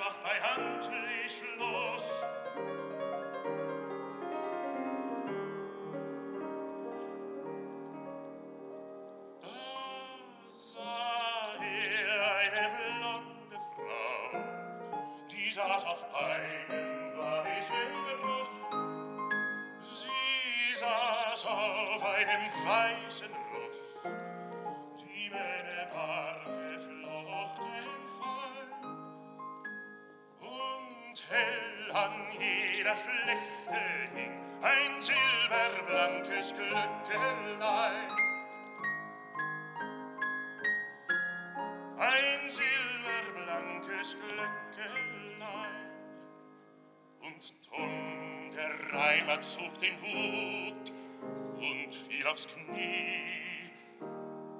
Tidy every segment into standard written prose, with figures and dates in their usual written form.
Wacht bei Hand ich los. Da sah er eine blonde Frau, die saß auf einem weißen Ross. Sie saß auf einem weißen Ross, die Mähne war geflochten. Hell an jeder Flechte hing ein silberblankes Glöckelein. Ein silberblankes Glöckelein. Und Tom, der Reimer, zog den Hut und fiel aufs Knie.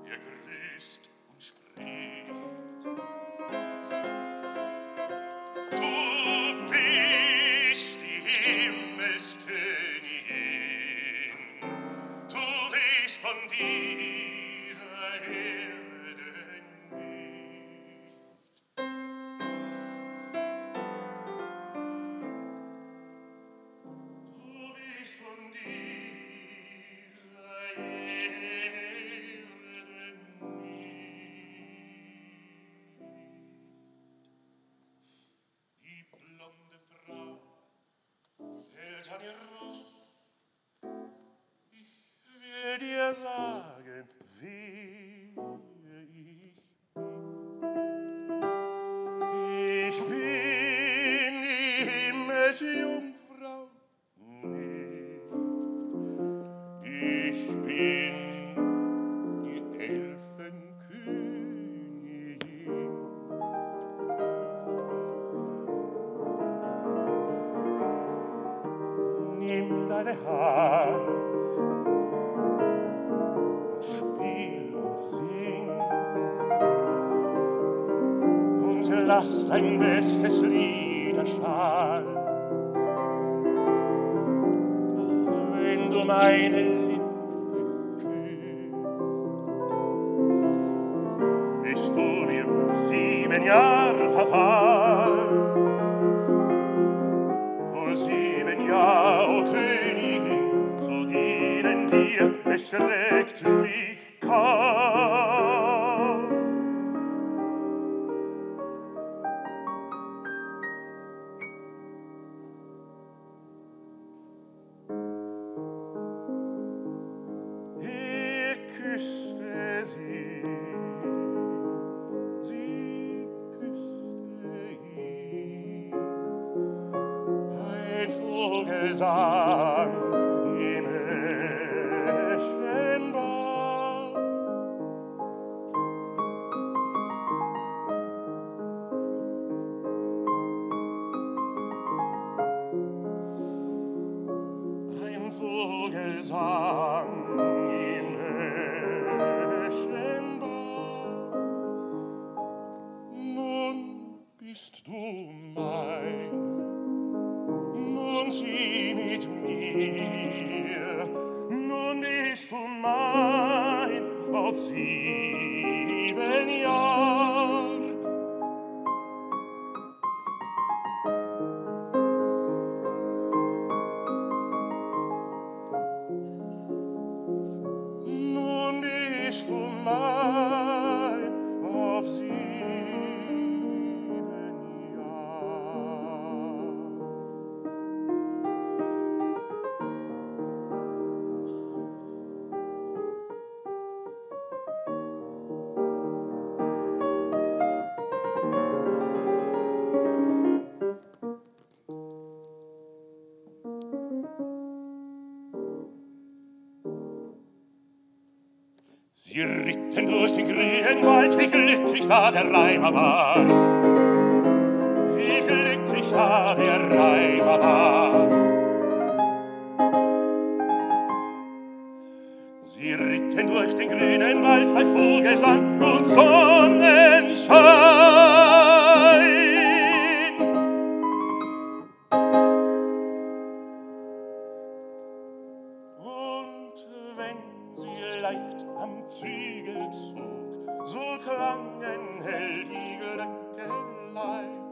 Er grüßt und spricht. Königin, du bist von dieser Erde nicht. Du bist von dieser Erde nicht. Die blonde Frau fällt an ihr Ross. Ich will dir sagen, wer ich bin. Ich bin die Himmelsjungfrau nicht. Ich bin die Elfenkönigin. Nimm deine Harf, spiel und sing und lass dein bestes Lied erschallen. Doch wenn du meine Lippen küsst, bist du mir 7 Jahre verfallen. Ja, o Königin, zu dienen dir, es schreckt mich kaum. Er küsste sie, sie küsste ihn. Ein Vogelsang im Eschenbaum. Ein Vogelsang im Eschenbaum. Nun bist du mein. Nun sieh mit mir, nun bist du mein, auf 7 Jahre. Nun bist du mein, auf 7 Jahre. Sie ritten durch den grünen Wald, wie glücklich da der Reimer war. Wie glücklich da der Reimer war. Sie ritten durch den grünen Wald bei Vogelsang und Sonnenschein. So klangen hell die Glöckelein.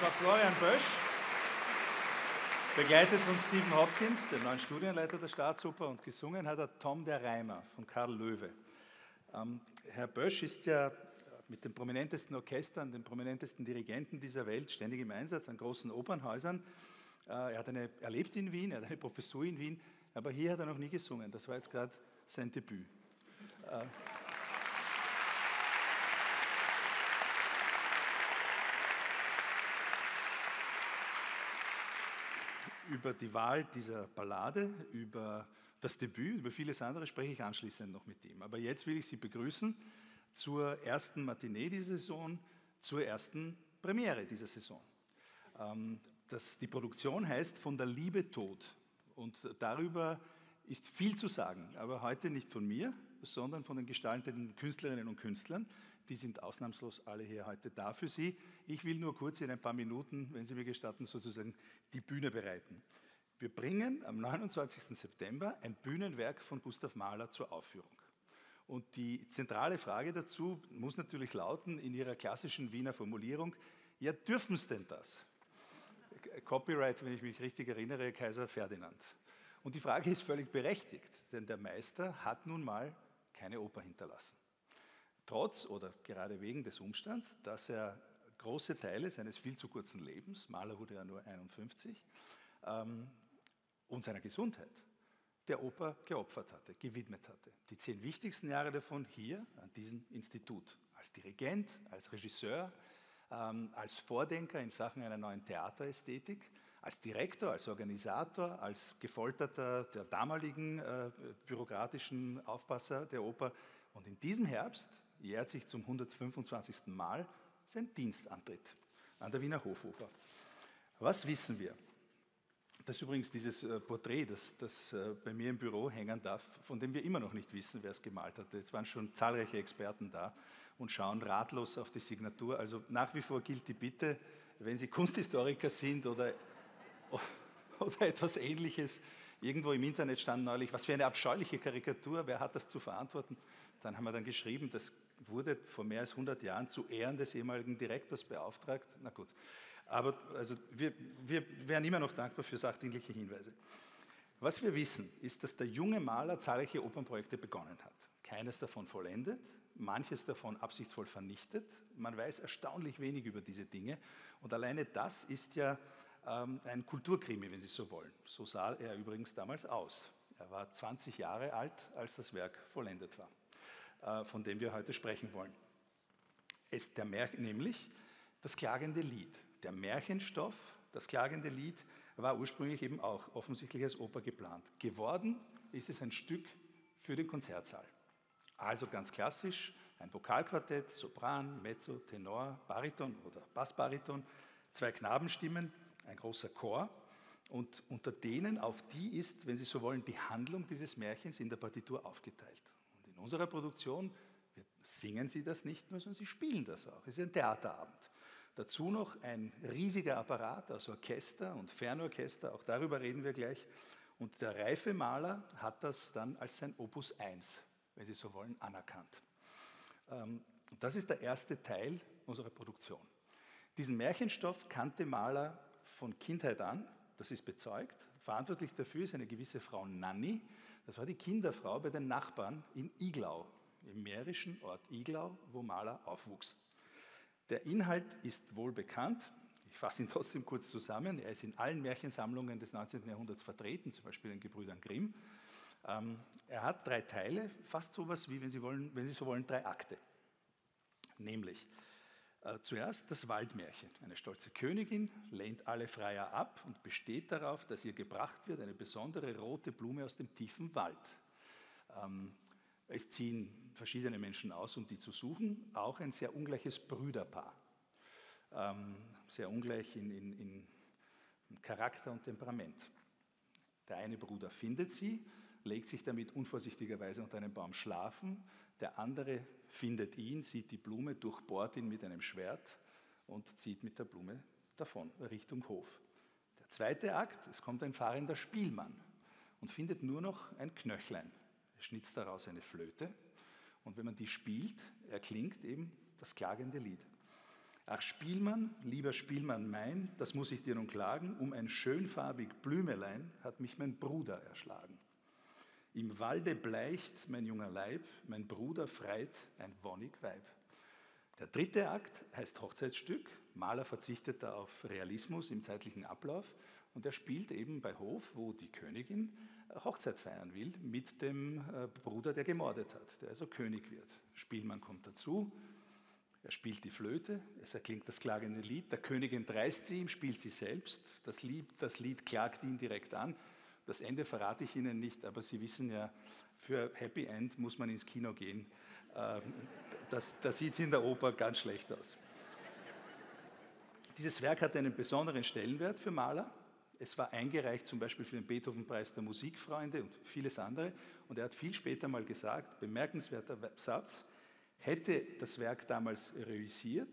Das war Florian Bösch, begleitet von Stephen Hopkins, dem neuen Studienleiter der Staatsoper, und gesungen hat er Tom der Reimer von Carl Loewe. Herr Bösch ist ja mit den prominentesten Orchestern, den prominentesten Dirigenten dieser Welt ständig im Einsatz an großen Opernhäusern. Er lebt in Wien, er hat eine Professur in Wien, aber hier hat er noch nie gesungen. Das war jetzt gerade sein Debüt. Über die Wahl dieser Ballade, über das Debüt, über vieles andere spreche ich anschließend noch mit ihm. Aber jetzt will ich Sie begrüßen zur ersten Matinee dieser Saison, zur ersten Premiere dieser Saison. Die Produktion heißt Von der Liebe Tod, und darüber ist viel zu sagen, aber heute nicht von mir, sondern von den gestaltenden Künstlerinnen und Künstlern. Die sind ausnahmslos alle hier heute da für Sie. Ich will nur kurz in ein paar Minuten, wenn Sie mir gestatten, sozusagen die Bühne bereiten. Wir bringen am 29. September ein Bühnenwerk von Gustav Mahler zur Aufführung. Und die zentrale Frage dazu muss natürlich lauten, in ihrer klassischen Wiener Formulierung, ja, dürfen es denn das? Copyright, wenn ich mich richtig erinnere, Kaiser Ferdinand. Und die Frage ist völlig berechtigt, denn der Meister hat nun mal keine Oper hinterlassen. Trotz oder gerade wegen des Umstands, dass er große Teile seines viel zu kurzen Lebens, Mahler wurde ja nur 51, und seiner Gesundheit der Oper geopfert hatte, gewidmet hatte. Die 10 wichtigsten Jahre davon hier an diesem Institut, als Dirigent, als Regisseur, als Vordenker in Sachen einer neuen Theaterästhetik, als Direktor, als Organisator, als Gefolterter der damaligen bürokratischen Aufpasser der Oper. Und in diesem Herbst jährt sich zum 125. Mal sein Dienstantritt an der Wiener Hofoper. Was wissen wir? Das ist übrigens dieses Porträt, das bei mir im Büro hängen darf, von dem wir immer noch nicht wissen, wer es gemalt hat. Jetzt waren schon zahlreiche Experten da und schauen ratlos auf die Signatur. Also nach wie vor gilt die Bitte, wenn Sie Kunsthistoriker sind oder etwas Ähnliches, irgendwo im Internet stand neulich, was für eine abscheuliche Karikatur, wer hat das zu verantworten? Dann haben wir dann geschrieben, das wurde vor mehr als 100 Jahren zu Ehren des ehemaligen Direktors beauftragt. Na gut, aber also wir wären immer noch dankbar für sachdienliche Hinweise. Was wir wissen, ist, dass der junge Mahler zahlreiche Opernprojekte begonnen hat. Keines davon vollendet, manches davon absichtsvoll vernichtet. Man weiß erstaunlich wenig über diese Dinge, und alleine das ist ja ein Kulturkrimi, wenn Sie so wollen. So sah er übrigens damals aus. Er war 20 Jahre alt, als das Werk vollendet war, von dem wir heute sprechen wollen. Nämlich das klagende Lied, der Märchenstoff. Das klagende Lied war ursprünglich eben auch offensichtlich als Oper geplant. Geworden ist es ein Stück für den Konzertsaal. Also ganz klassisch, ein Vokalquartett, Sopran, Mezzo, Tenor, Bariton oder Bassbariton, 2 Knabenstimmen, ein großer Chor, und unter denen, auf die ist, wenn Sie so wollen, die Handlung dieses Märchens in der Partitur aufgeteilt. Und in unserer Produktion singen Sie das nicht nur, sondern Sie spielen das auch. Es ist ein Theaterabend. Dazu noch ein riesiger Apparat aus Orchester und Fernorchester, auch darüber reden wir gleich. Und der reife Mahler hat das dann als sein Opus 1, wenn Sie so wollen, anerkannt. Das ist der erste Teil unserer Produktion. Diesen Märchenstoff kannte Mahler von Kindheit an, das ist bezeugt. Verantwortlich dafür ist eine gewisse Frau Nanni, das war die Kinderfrau bei den Nachbarn in Iglau, im mährischen Ort Iglau, wo Mahler aufwuchs. Der Inhalt ist wohl bekannt, ich fasse ihn trotzdem kurz zusammen. Er ist in allen Märchensammlungen des 19. Jahrhunderts vertreten, zum Beispiel in den Gebrüdern Grimm. Er hat 3 Teile, fast so etwas wie, wenn Sie so wollen, 3 Akte. Nämlich zuerst das Waldmärchen. Eine stolze Königin lehnt alle Freier ab und besteht darauf, dass ihr gebracht wird eine besondere rote Blume aus dem tiefen Wald. Es ziehen verschiedene Menschen aus, um die zu suchen. Auch ein sehr ungleiches Brüderpaar. Sehr ungleich in Charakter und Temperament. Der eine Bruder findet sie, legt sich damit unvorsichtigerweise unter einem Baum schlafen. Der andere findet ihn, sieht die Blume, durchbohrt ihn mit einem Schwert und zieht mit der Blume davon, Richtung Hof. Der zweite Akt, es kommt ein fahrender Spielmann und findet nur noch ein Knöchlein. Er schnitzt daraus eine Flöte, und wenn man die spielt, erklingt eben das klagende Lied. Ach Spielmann, lieber Spielmann mein, das muss ich dir nun klagen, um ein schönfarbig Blümelein hat mich mein Bruder erschlagen. Im Walde bleicht mein junger Leib, mein Bruder freit ein wonnig Weib. Der dritte Akt heißt Hochzeitsstück. Mahler verzichtet da auf Realismus im zeitlichen Ablauf und er spielt eben bei Hof, wo die Königin Hochzeit feiern will, mit dem Bruder, der gemordet hat, der also König wird. Spielmann kommt dazu. Er spielt die Flöte, es erklingt das klagende Lied, der König entreißt sie ihm, spielt sie selbst, das Lied klagt ihn direkt an. Das Ende verrate ich Ihnen nicht, aber Sie wissen ja, für Happy End muss man ins Kino gehen. Da sieht es in der Oper ganz schlecht aus. Dieses Werk hat einen besonderen Stellenwert für Mahler. Es war eingereicht zum Beispiel für den Beethoven-Preis der Musikfreunde und vieles andere. Und er hat viel später mal gesagt, bemerkenswerter Satz, hätte das Werk damals reüssiert,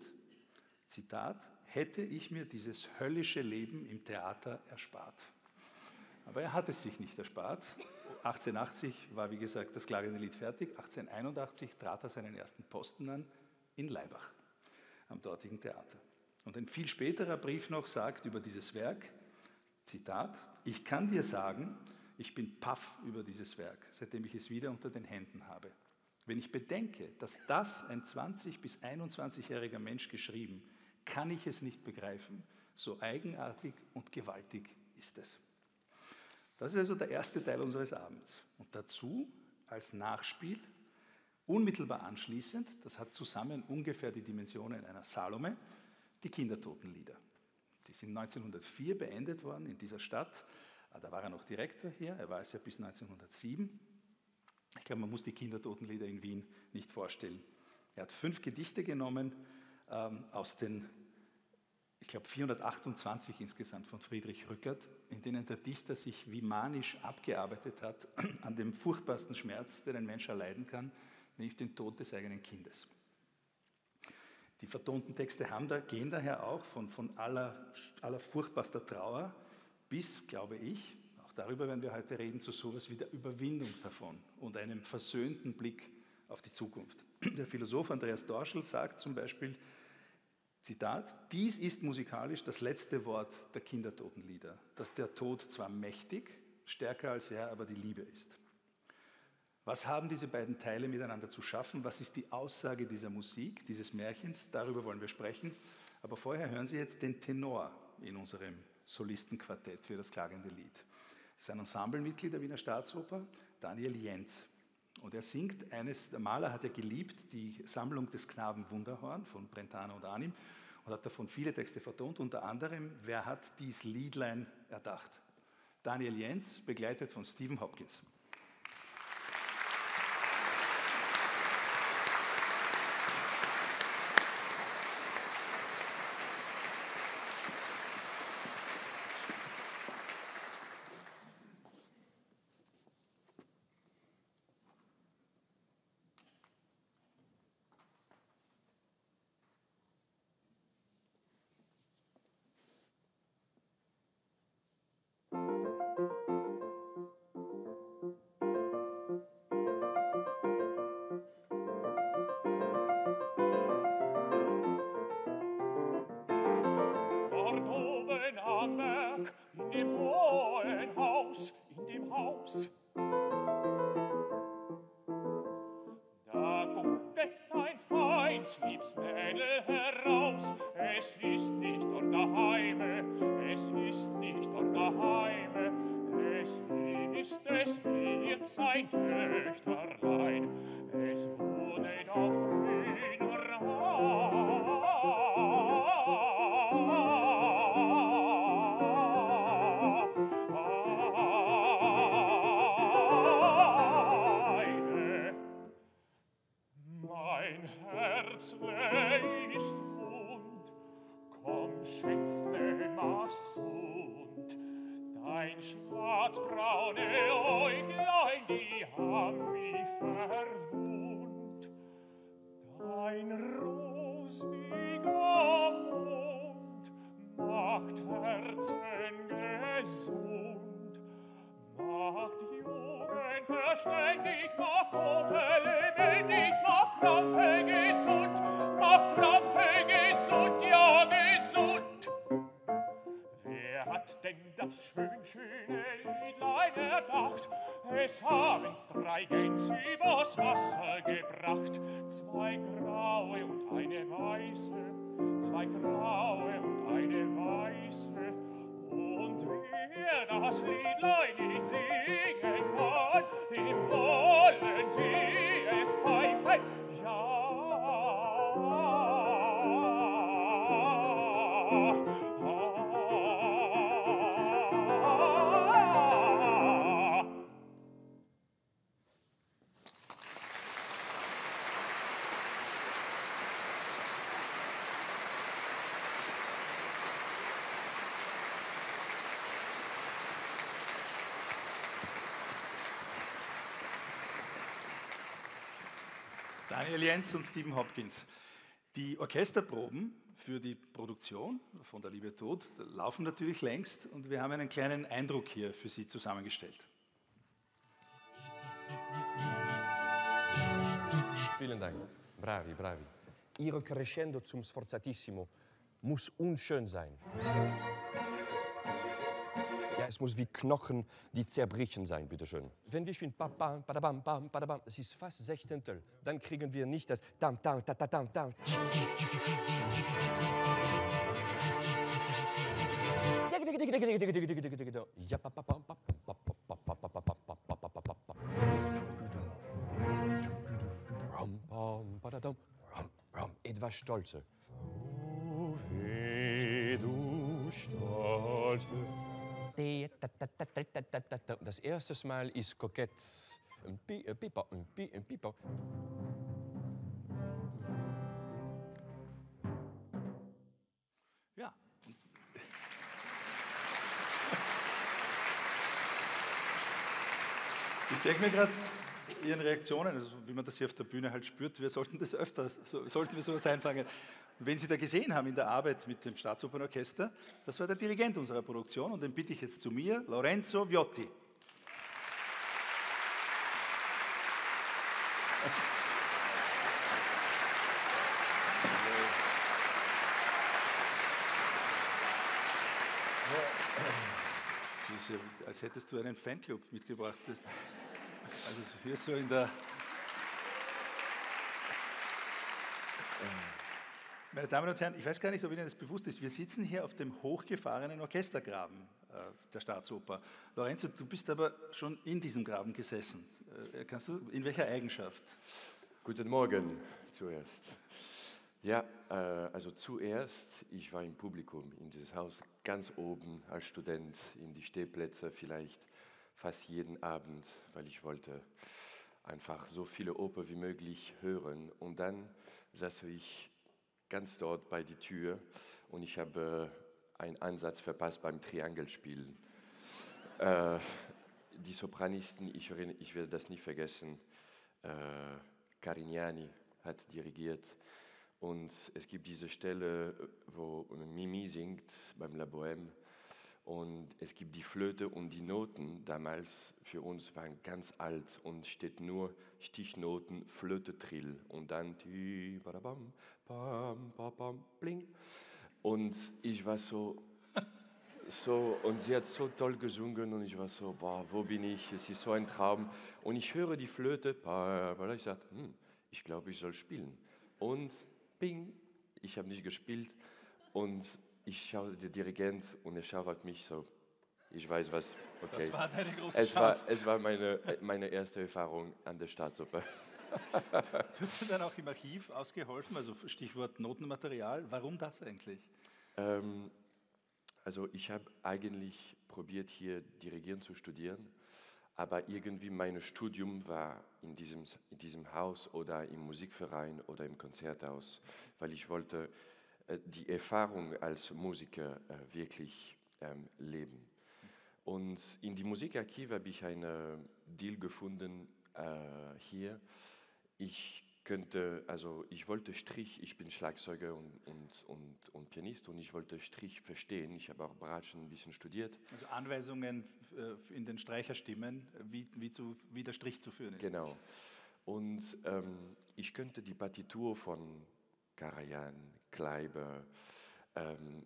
Zitat, hätte ich mir dieses höllische Leben im Theater erspart. Aber er hat es sich nicht erspart. 1880 war, wie gesagt, das klagende Lied fertig. 1881 trat er seinen ersten Posten an in Laibach, am dortigen Theater. Und ein viel späterer Brief noch sagt über dieses Werk, Zitat, ich kann dir sagen, ich bin paff über dieses Werk, seitdem ich es wieder unter den Händen habe. Wenn ich bedenke, dass das ein 20- bis 21-jähriger Mensch geschrieben, kann ich es nicht begreifen. So eigenartig und gewaltig ist es. Das ist also der erste Teil unseres Abends. Und dazu als Nachspiel, unmittelbar anschließend, das hat zusammen ungefähr die Dimensionen einer Salome, die Kindertotenlieder. Die sind 1904 beendet worden in dieser Stadt. Da war er noch Direktor hier, er war es ja bis 1907. Ich glaube, man muss die Kindertotenlieder in Wien nicht vorstellen. Er hat 5 Gedichte genommen aus den, ich glaube, 428 insgesamt von Friedrich Rückert, in denen der Dichter sich wie manisch abgearbeitet hat an dem furchtbarsten Schmerz, den ein Mensch erleiden kann, nämlich den Tod des eigenen Kindes. Die vertonten Texte haben da, gehen daher auch von aller furchtbarster Trauer bis, glaube ich, darüber werden wir heute reden, zu sowas wie der Überwindung davon und einem versöhnten Blick auf die Zukunft. Der Philosoph Andreas Dorschel sagt zum Beispiel, Zitat, dies ist musikalisch das letzte Wort der Kindertotenlieder, dass der Tod zwar mächtig, stärker als er aber die Liebe ist. Was haben diese beiden Teile miteinander zu schaffen? Was ist die Aussage dieser Musik, dieses Märchens? Darüber wollen wir sprechen. Aber vorher hören Sie jetzt den Tenor in unserem Solistenquartett für das klagende Lied. Das ist ein Ensemblemitglied der Wiener Staatsoper, Daniel Jenz. Und er singt eines, der Mahler hat ja geliebt die Sammlung des Knaben Wunderhorn von Brentano und Arnim und hat davon viele Texte vertont, unter anderem, wer hat dies Liedlein erdacht? Daniel Jenz, begleitet von Stephen Hopkins. Macht Rampe gesund, ja. das schöne Liedlein erdacht. Es haben's 3 Gäns übers Wasser gebracht. 2 graue und eine weiße, 2 graue und eine weiße. Und wer das Liedlein nicht singen kann, dem wollen sie es pfeifen, ja. Daniel Jenz und Stephen Hopkins. Die Orchesterproben für die Produktion von der Liebe Tod laufen natürlich längst und wir haben einen kleinen Eindruck hier für Sie zusammengestellt. Vielen Dank. Bravi, bravi. Ihre Crescendo zum Sforzatissimo muss unschön sein. Ja, es muss wie Knochen, die zerbrechen sein, bitteschön. Wenn wir spielen, pa-pam, pa-da-bam, pam, pa-da-bam, das ist fast 16. Dann kriegen wir nicht das Tam-Tam-Ta-Ta-Tam-Tam. Ja, pa-pa-pam, pa-pa-pam, pa-pa-pam. Etwas stolzer. Oh, weh, du Stolze. Das erste Mal ist kokett. Ein Pi, ein Pipa, ein Pi, ein Pipa. Ja. Ich denke mir gerade, Ihren Reaktionen, also wie man das hier auf der Bühne halt spürt, wir sollten das öfter, sollten wir sowas einfangen. Wenn Sie da gesehen haben in der Arbeit mit dem Staatsopernorchester, das war der Dirigent unserer Produktion und den bitte ich jetzt zu mir, Lorenzo Viotti. Das ist ja, als hättest du einen Fanclub mitgebracht. Also hier so in der... Meine Damen und Herren, ich weiß gar nicht, ob Ihnen das bewusst ist, wir sitzen hier auf dem hochgefahrenen Orchestergraben der Staatsoper. Lorenzo, du bist aber schon in diesem Graben gesessen. Kannst du, in welcher Eigenschaft? Guten Morgen zuerst. Ja, also zuerst, ich war im Publikum in diesem Haus ganz oben als Student, in die Stehplätze vielleicht fast jeden Abend, weil ich wollte einfach so viele Oper wie möglich hören. Und dann saß ich ganz dort bei der Tür und ich habe einen Ansatz verpasst beim Triangelspielen. Die Sopranisten, ich werde das nie vergessen, Carignani hat dirigiert und es gibt diese Stelle, wo Mimi singt beim La Bohème und es gibt die Flöte und die Noten, damals für uns waren ganz alt und steht nur Stichnoten, Flöte, Trill und dann ti, badabam, pam, pam, bling. Und ich war so, und sie hat so toll gesungen und ich war so, boah, wo bin ich, es ist so ein Traum. Und ich höre die Flöte, ich sagte, ich glaube, ich soll spielen. Und ping, ich habe nicht gespielt und ich schaue den Dirigent und er schaut auf mich so, ich weiß was, okay. Das war deine große Chance. Es war meine erste Erfahrung an der Staatsoper. Du hast dann auch im Archiv ausgeholfen, also Stichwort Notenmaterial. Warum das eigentlich? Also ich habe eigentlich probiert, hier Dirigieren zu studieren, aber irgendwie mein Studium war in diesem Haus oder im Musikverein oder im Konzerthaus, weil ich wollte die Erfahrung als Musiker wirklich leben. Und in die Musikarchiv habe ich einen Deal gefunden hier. Ich wollte Strich, ich bin Schlagzeuger und Pianist und ich wollte Strich verstehen. Ich habe auch Bratschen ein bisschen studiert. Also Anweisungen in den Streicherstimmen, wie der Strich zu führen ist. Genau. Und ich könnte die Partitur von Karajan, Kleiber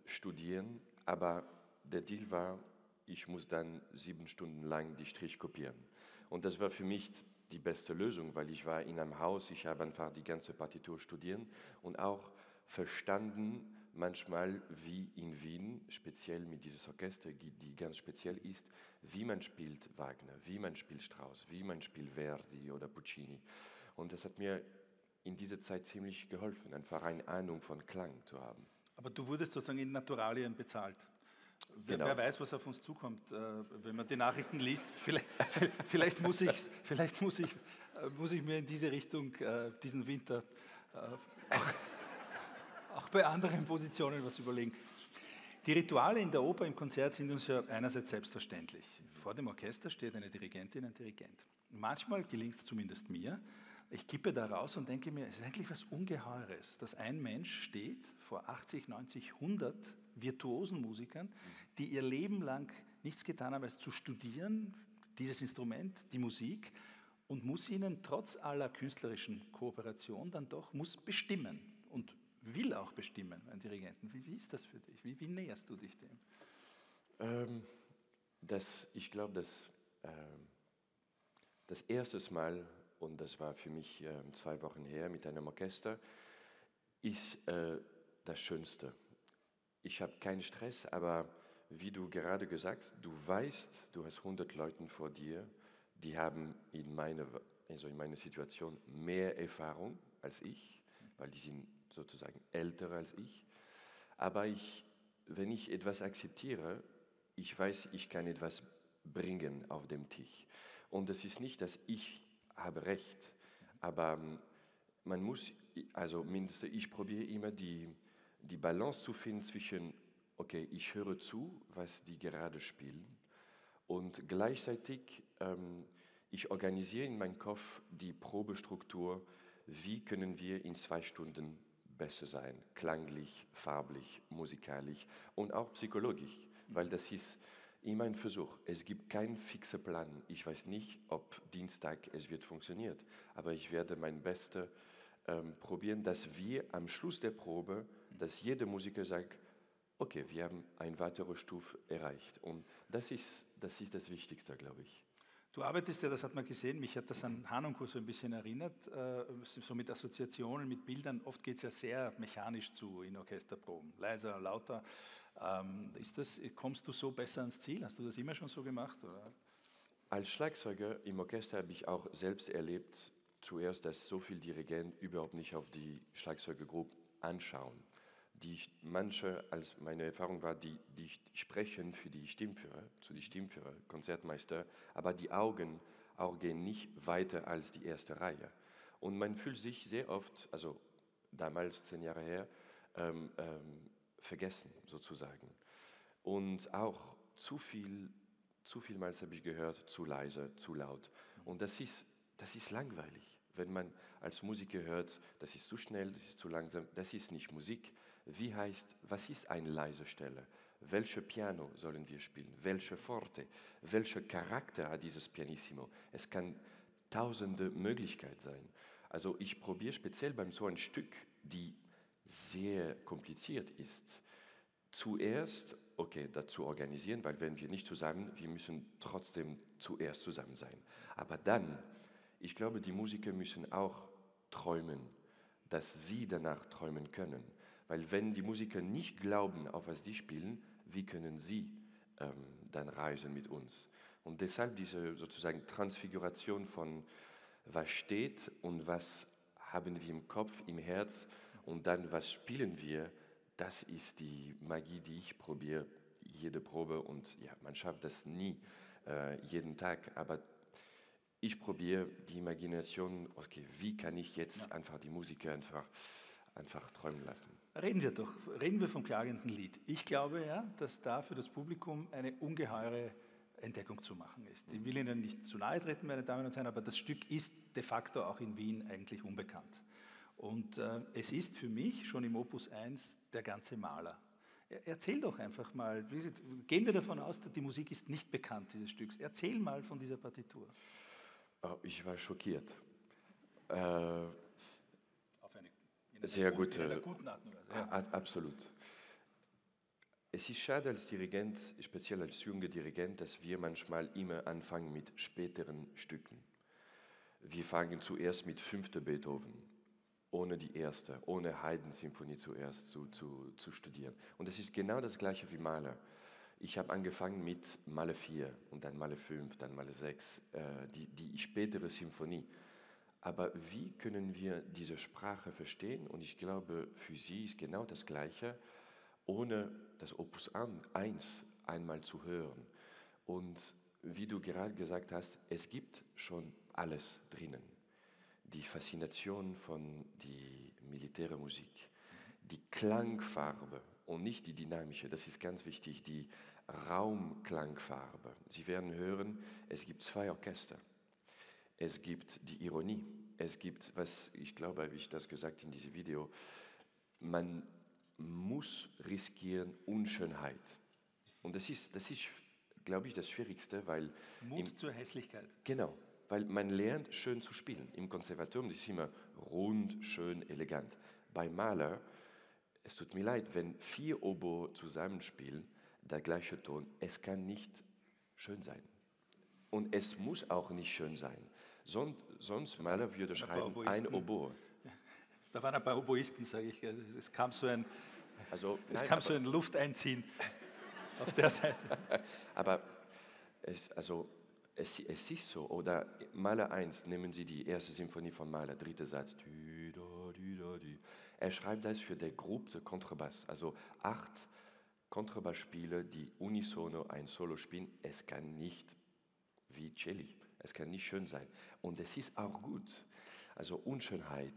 studieren, aber der Deal war, ich muss dann 7 Stunden lang die Strich kopieren. Und das war für mich die beste Lösung, weil ich war in einem Haus, ich habe einfach die ganze Partitur studiert und auch verstanden manchmal, wie in Wien, speziell mit dieses Orchester, die ganz speziell ist, wie man spielt Wagner, wie man spielt Strauss, wie man spielt Verdi oder Puccini. Und das hat mir in dieser Zeit ziemlich geholfen, einfach eine Ahnung von Klang zu haben. Aber du wurdest sozusagen in Naturalien bezahlt. Genau. Wer weiß, was auf uns zukommt, wenn man die Nachrichten liest. Vielleicht muss ich mir in diese Richtung diesen Winter auch bei anderen Positionen was überlegen. Die Rituale in der Oper, im Konzert sind uns ja einerseits selbstverständlich. Vor dem Orchester steht eine Dirigentin, ein Dirigent. Manchmal gelingt es zumindest mir, ich kippe da raus und denke mir, es ist eigentlich was Ungeheures, dass ein Mensch steht vor 80, 90, 100 virtuosen Musikern, die ihr Leben lang nichts getan haben, als zu studieren, dieses Instrument, die Musik, und muss ihnen trotz aller künstlerischen Kooperation dann doch, muss bestimmen und will auch bestimmen, ein Dirigenten. Wie ist das für dich? Wie näherst du dich dem? Ich glaube, dass das erste Mal, und das war für mich 2 Wochen her mit einem Orchester, ist das Schönste. Ich habe keinen Stress, aber wie du gerade gesagt hast, du weißt, du hast 100 Leute vor dir, die haben in meiner Situation mehr Erfahrung als ich, weil die sind sozusagen älter als ich. Aber wenn ich etwas akzeptiere, ich weiß, ich kann etwas bringen auf dem Tisch. Und das ist nicht, dass ich habe recht, aber man muss, also mindestens ich probiere immer die Balance zu finden zwischen, okay, ich höre zu, was die gerade spielen, und gleichzeitig ich organisiere in meinem Kopf die Probestruktur, wie können wir in 2 Stunden besser sein, klanglich, farblich, musikalisch und auch psychologisch, weil das ist immer ein Versuch. Es gibt keinen fixen Plan. Ich weiß nicht, ob Dienstag es wird funktioniert, aber ich werde mein Bestes probieren, dass wir am Schluss der Probe, dass jeder Musiker sagt, okay, wir haben eine weitere Stufe erreicht. Und das ist das Wichtigste, glaube ich. Du arbeitest ja, das hat man gesehen, mich hat das an Hanukkah so ein bisschen erinnert, so mit Assoziationen, mit Bildern. Oft geht es ja sehr mechanisch zu in Orchesterproben, leiser, lauter. Kommst du so besser ans Ziel? Hast du das immer schon so gemacht? Oder? Als Schlagzeuger im Orchester habe ich auch selbst erlebt, zuerst, dass so viele Dirigenten überhaupt nicht auf die Schlagzeugergruppe anschauen. Manche, als meine Erfahrung war, die sprechen für die Stimmführer, Konzertmeister, aber die Augen auch gehen nicht weiter als die erste Reihe. Und man fühlt sich sehr oft, also damals 10 Jahre her, vergessen sozusagen. Und auch zu vielmals habe ich gehört, zu leise, zu laut. Und das ist langweilig. Wenn man als Musiker hört, das ist zu schnell, das ist zu langsam, das ist nicht Musik. Was ist eine leise Stelle? Welche Piano sollen wir spielen? Welche Forte? Welcher Charakter hat dieses Pianissimo? Es kann tausende Möglichkeiten sein. Also ich probiere speziell beim so ein Stück, die sehr kompliziert ist, zuerst, okay, dazu organisieren, weil wenn wir nicht zusammen, wir müssen trotzdem zuerst zusammen sein. Aber dann, ich glaube, die Musiker müssen auch träumen, dass sie danach träumen können. Weil wenn die Musiker nicht glauben, auf was die spielen, wie können sie dann reisen mit uns? Und deshalb diese sozusagen Transfiguration von was steht und was haben wir im Kopf, im Herz und dann was spielen wir, das ist die Magie, die ich probiere, jede Probe. Und ja, man schafft das nie, jeden Tag, aber ich probiere die Imagination, okay, wie kann ich jetzt einfach die Musiker einfach träumen lassen. Reden wir vom klagenden Lied. Ich glaube ja, dass da für das Publikum eine ungeheure Entdeckung zu machen ist. Ich will Ihnen nicht zu nahe treten, meine Damen und Herren, aber das Stück ist de facto auch in Wien eigentlich unbekannt. Und es ist für mich schon im Opus 1 der ganze Mahler. Erzähl doch einfach mal, gehen wir davon aus, dass die Musik ist nicht bekannt, dieses Stücks. Erzähl mal von dieser Partitur. Oh, ich war schockiert. Auf eine sehr gute, in einer guten Art und Weise. Absolut. Es ist schade als Dirigent, speziell als junger Dirigent, dass wir manchmal immer anfangen mit späteren Stücken. Wir fangen zuerst mit 5. Beethoven, ohne die erste, ohne Haydn-Symphonie zuerst zu studieren. Und das ist genau das Gleiche wie Mahler. Ich habe angefangen mit Mahler 4 und dann Mahler 5, dann Mahler 6, die spätere Symphonie. Aber wie können wir diese Sprache verstehen? Und ich glaube, für Sie ist genau das Gleiche, ohne das Opus 1 einmal zu hören. Und wie du gerade gesagt hast, es gibt schon alles drinnen. Die Faszination von der Militärmusik, die Klangfarbe und nicht die dynamische, das ist ganz wichtig, die Raumklangfarbe. Sie werden hören, es gibt zwei Orchester. Es gibt die Ironie, es gibt, was ich glaube, habe ich das gesagt in diesem Video, man muss riskieren Unschönheit. Und das ist glaube ich, das Schwierigste, weil... Mut zur Hässlichkeit. Genau, weil man lernt, schön zu spielen. Im Konservatorium ist es immer rund, schön, elegant. Bei Mahler, es tut mir leid, wenn 4 Oboe zusammenspielen, der gleiche Ton, es kann nicht schön sein. Und es muss auch nicht schön sein. Sonst Mahler würde schreiben, ein Oboe. Da waren ein paar Oboisten, sage ich. Es kam so ein, so ein Lufteinziehen auf der Seite. Aber es ist so. Oder Mahler 1, nehmen Sie die erste Symphonie von Mahler, 3. Satz. Er schreibt das für die Gruppe Kontrabass. Also 8 Kontrabassspieler, die unisono ein Solo spielen. Es kann nicht wie Celli. Es kann nicht schön sein. Und es ist auch gut. Also Unschönheit,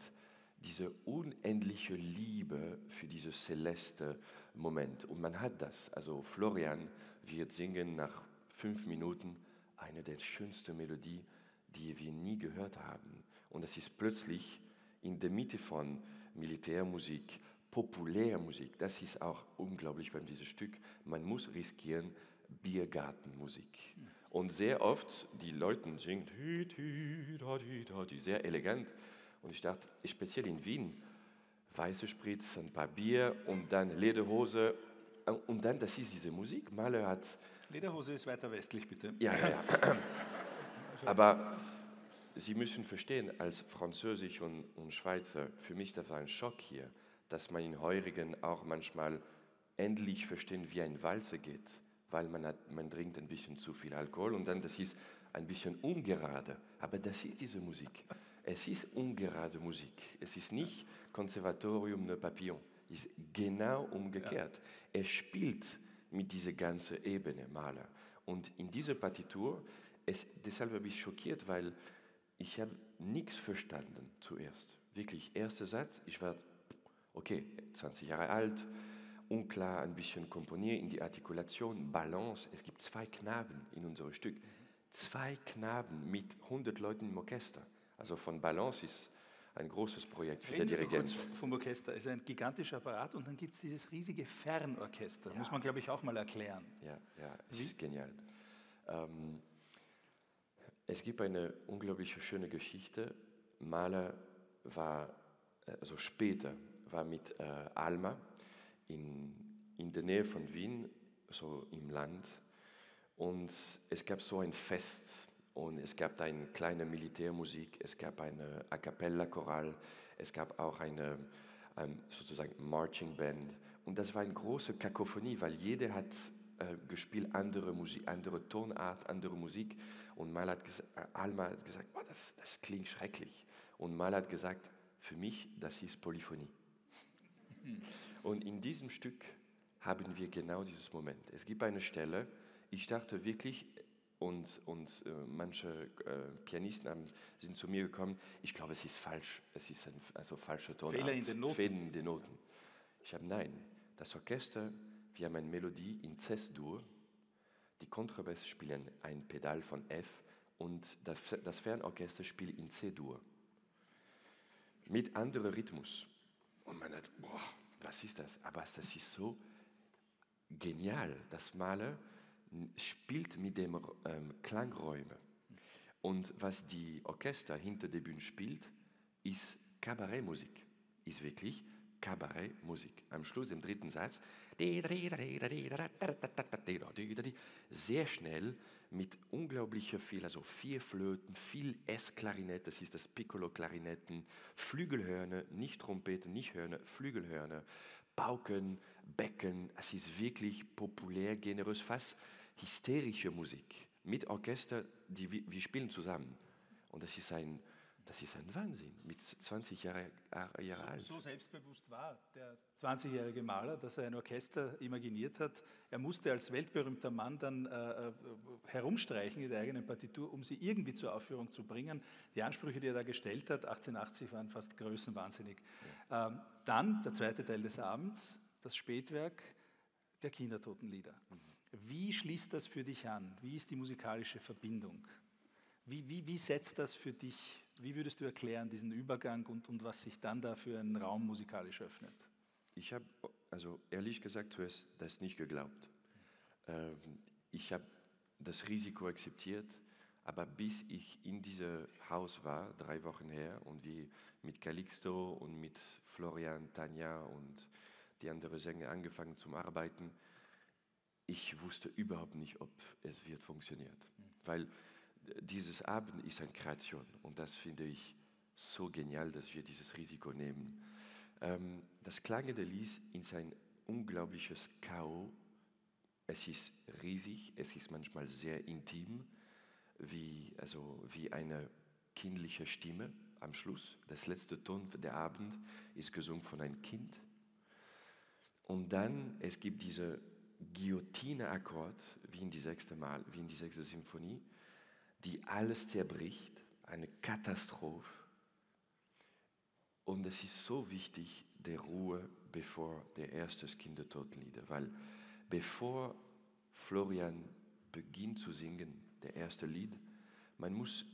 diese unendliche Liebe für diesen celeste Moment. Und man hat das. Also Florian wird singen nach 5 Minuten eine der schönsten Melodien, die wir nie gehört haben. Und das ist plötzlich in der Mitte von Militärmusik, Populärmusik. Das ist auch unglaublich bei diesem Stück. Man muss riskieren, Biergartenmusik. Und sehr oft, die Leute singen sehr elegant. Und ich dachte, speziell in Wien, weiße Spritz, ein paar Bier und dann Lederhose. Und dann, das ist diese Musik. Mahler hat... Lederhose ist weiter westlich, bitte. Ja. Aber Sie müssen verstehen, als Französisch und Schweizer, für mich das war ein Schock hier, dass man in Heurigen auch manchmal endlich verstehen, wie ein Walzer geht, weil man trinkt ein bisschen zu viel Alkohol und dann, das ist ein bisschen ungerade. Aber das ist diese Musik. Es ist ungerade Musik. Es ist nicht Conservatorium Ne Papillon. Es ist genau umgekehrt. Ja. Er spielt mit dieser ganzen Ebene, Mahler. Und in dieser Partitur, deshalb habe ich schockiert, weil ich habe nichts verstanden zuerst. Wirklich, erster Satz, ich war, okay, 20 Jahre alt, unklar, ein bisschen komponiert in die Artikulation, Balance. Es gibt 2 Knaben in unserem Stück. 2 Knaben mit 100 Leuten im Orchester. Also von Balance ist ein großes Projekt für den Dirigent. Vom Orchester, es ist ein gigantischer Apparat und dann gibt es dieses riesige Fernorchester. Ja. Muss man, glaube ich, auch mal erklären. Ja, es ist genial. Es gibt eine unglaublich schöne Geschichte. Mahler war, also später, war mit Alma in der Nähe von Wien, so im Land. Und es gab so ein Fest. Und es gab eine kleine Militärmusik, es gab eine A Cappella-Choral, es gab auch eine sozusagen Marching Band. Und das war eine große Kakophonie, weil jeder hat gespielt andere Musik, andere Tonart, andere Musik. Und Alma hat gesagt, oh, das klingt schrecklich. Und Mahler hat gesagt, für mich, das ist Polyphonie. Und in diesem Stück haben wir genau dieses Moment. Es gibt eine Stelle, ich dachte wirklich, und manche Pianisten sind zu mir gekommen, ich glaube, es ist falsch, es ist ein falscher Tonart. Fehler in den Noten. Ich habe, nein, das Orchester, wir haben eine Melodie in C-Dur, die Kontrabässe spielen ein Pedal von F und das Fernorchester spielt in C-Dur. Mit anderem Rhythmus. Und man hat, boah, was ist das? Aber das ist so genial, dass Mahler spielt mit dem Klangräume. Und was die Orchester hinter der Bühne spielt, ist Kabarettmusik. Ist wirklich Kabarettmusik. Am Schluss im dritten Satz sehr schnell mit unglaublicher viel, also 4 Flöten, viel S-Klarinette, das ist das Piccolo-Klarinetten, Flügelhörner, nicht Trompeten, nicht Hörner, Flügelhörner, Pauken, Becken, es ist wirklich populär, generös, fast hysterische Musik mit Orchester, die wir spielen zusammen. Und das ist ein Wahnsinn, mit 20 Jahren alt. So selbstbewusst war der 20-jährige Mahler, dass er ein Orchester imaginiert hat. Er musste als weltberühmter Mann dann herumstreichen in der eigenen Partitur, um sie irgendwie zur Aufführung zu bringen. Die Ansprüche, die er da gestellt hat, 1880, waren fast größenwahnsinnig. Ja. Dann der zweite Teil des Abends, das Spätwerk der Kindertotenlieder. Mhm. Wie schließt das für dich an? Wie ist die musikalische Verbindung? Wie setzt das für dich? Wie würdest du erklären, diesen Übergang und was sich dann da für einen Raum musikalisch öffnet? Ich habe, also ehrlich gesagt, zuerst das nicht geglaubt. Ich habe das Risiko akzeptiert, aber bis ich in diesem Haus war, 3 Wochen her, und wie mit Calixto und mit Florian, Tanja und die anderen Sänger angefangen zu arbeiten, ich wusste überhaupt nicht, ob es wird funktioniert. Weil dieses Abend ist eine Kreation und das finde ich so genial, dass wir dieses Risiko nehmen. Das klangende Lied ist ein unglaubliches Chaos. Es ist riesig, es ist manchmal sehr intim, wie eine kindliche Stimme am Schluss. Das letzte Ton der Abend ist gesungen von einem Kind. Und dann, es gibt diese Guillotine-Akkord, wie in die 6. Symphonie, die alles zerbricht, eine Katastrophe. Und es ist so wichtig, die Ruhe bevor der erste Kindertotenlieder, weil bevor Florian beginnt zu singen, der erste Lied, man muss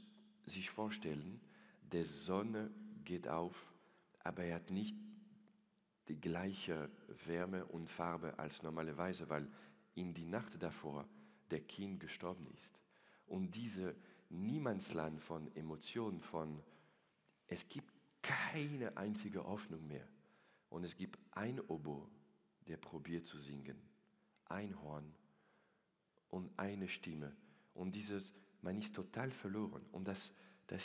sich vorstellen, die Sonne geht auf, aber er hat nicht die gleiche Wärme und Farbe als normalerweise, weil in die Nacht davor der Kind gestorben ist. Und diese Niemandsland von Emotionen, von es gibt keine einzige Hoffnung mehr. Und es gibt ein Oboe, der probiert zu singen, ein Horn und eine Stimme. Und dieses, man ist total verloren. Und das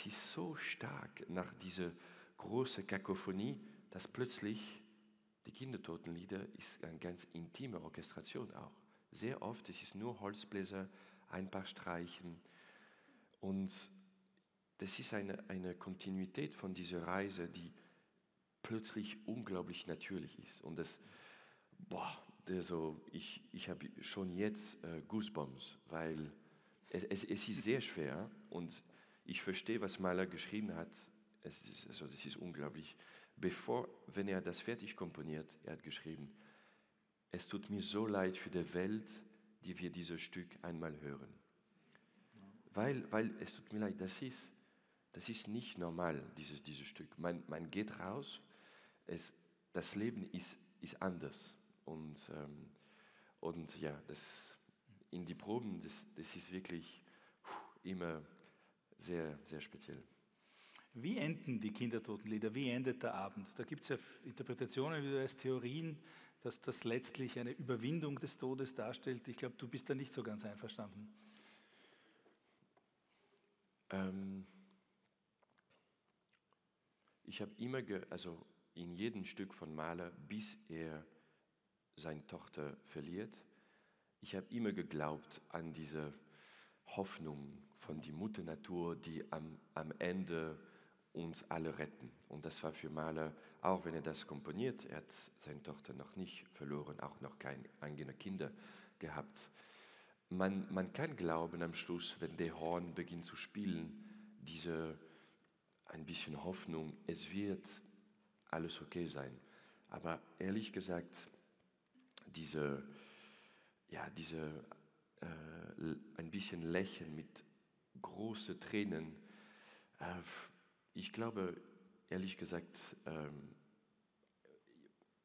ist so stark nach dieser großen Kakophonie, dass plötzlich die Kindertotenlieder ist eine ganz intime Orchestration auch. Sehr oft es ist nur Holzbläser, ein paar Streichen. Und das ist eine Kontinuität von dieser Reise, die plötzlich unglaublich natürlich ist. Und das, ich habe schon jetzt Goosebumps, weil es ist sehr schwer und ich verstehe, was Mahler geschrieben hat. Das ist unglaublich. Wenn er das fertig komponiert, er hat geschrieben, es tut mir so leid für die Welt, die wir dieses Stück einmal hören. Weil es tut mir leid, das ist nicht normal, dieses Stück. Man geht raus, das Leben ist anders. Und ja, in die Proben, das ist wirklich immer sehr, sehr speziell. Wie enden die Kindertotenlieder? Wie endet der Abend? Da gibt es ja Interpretationen, wie du weißt, Theorien, dass das letztlich eine Überwindung des Todes darstellt. Ich glaube, du bist da nicht so ganz einverstanden. Ich habe immer, in jedem Stück von Mahler, bis er seine Tochter verliert, ich habe immer geglaubt an diese Hoffnung von der Mutter Natur, die am Ende uns alle retten. Und das war für Mahler, auch wenn er das komponiert, er hat seine Tochter noch nicht verloren, auch noch keine eigenen Kinder gehabt. Man kann glauben am Schluss, wenn der Horn beginnt zu spielen, ein bisschen Hoffnung, es wird alles okay sein. Aber ehrlich gesagt, ein bisschen Lächeln mit großen Tränen, ich glaube, ehrlich gesagt,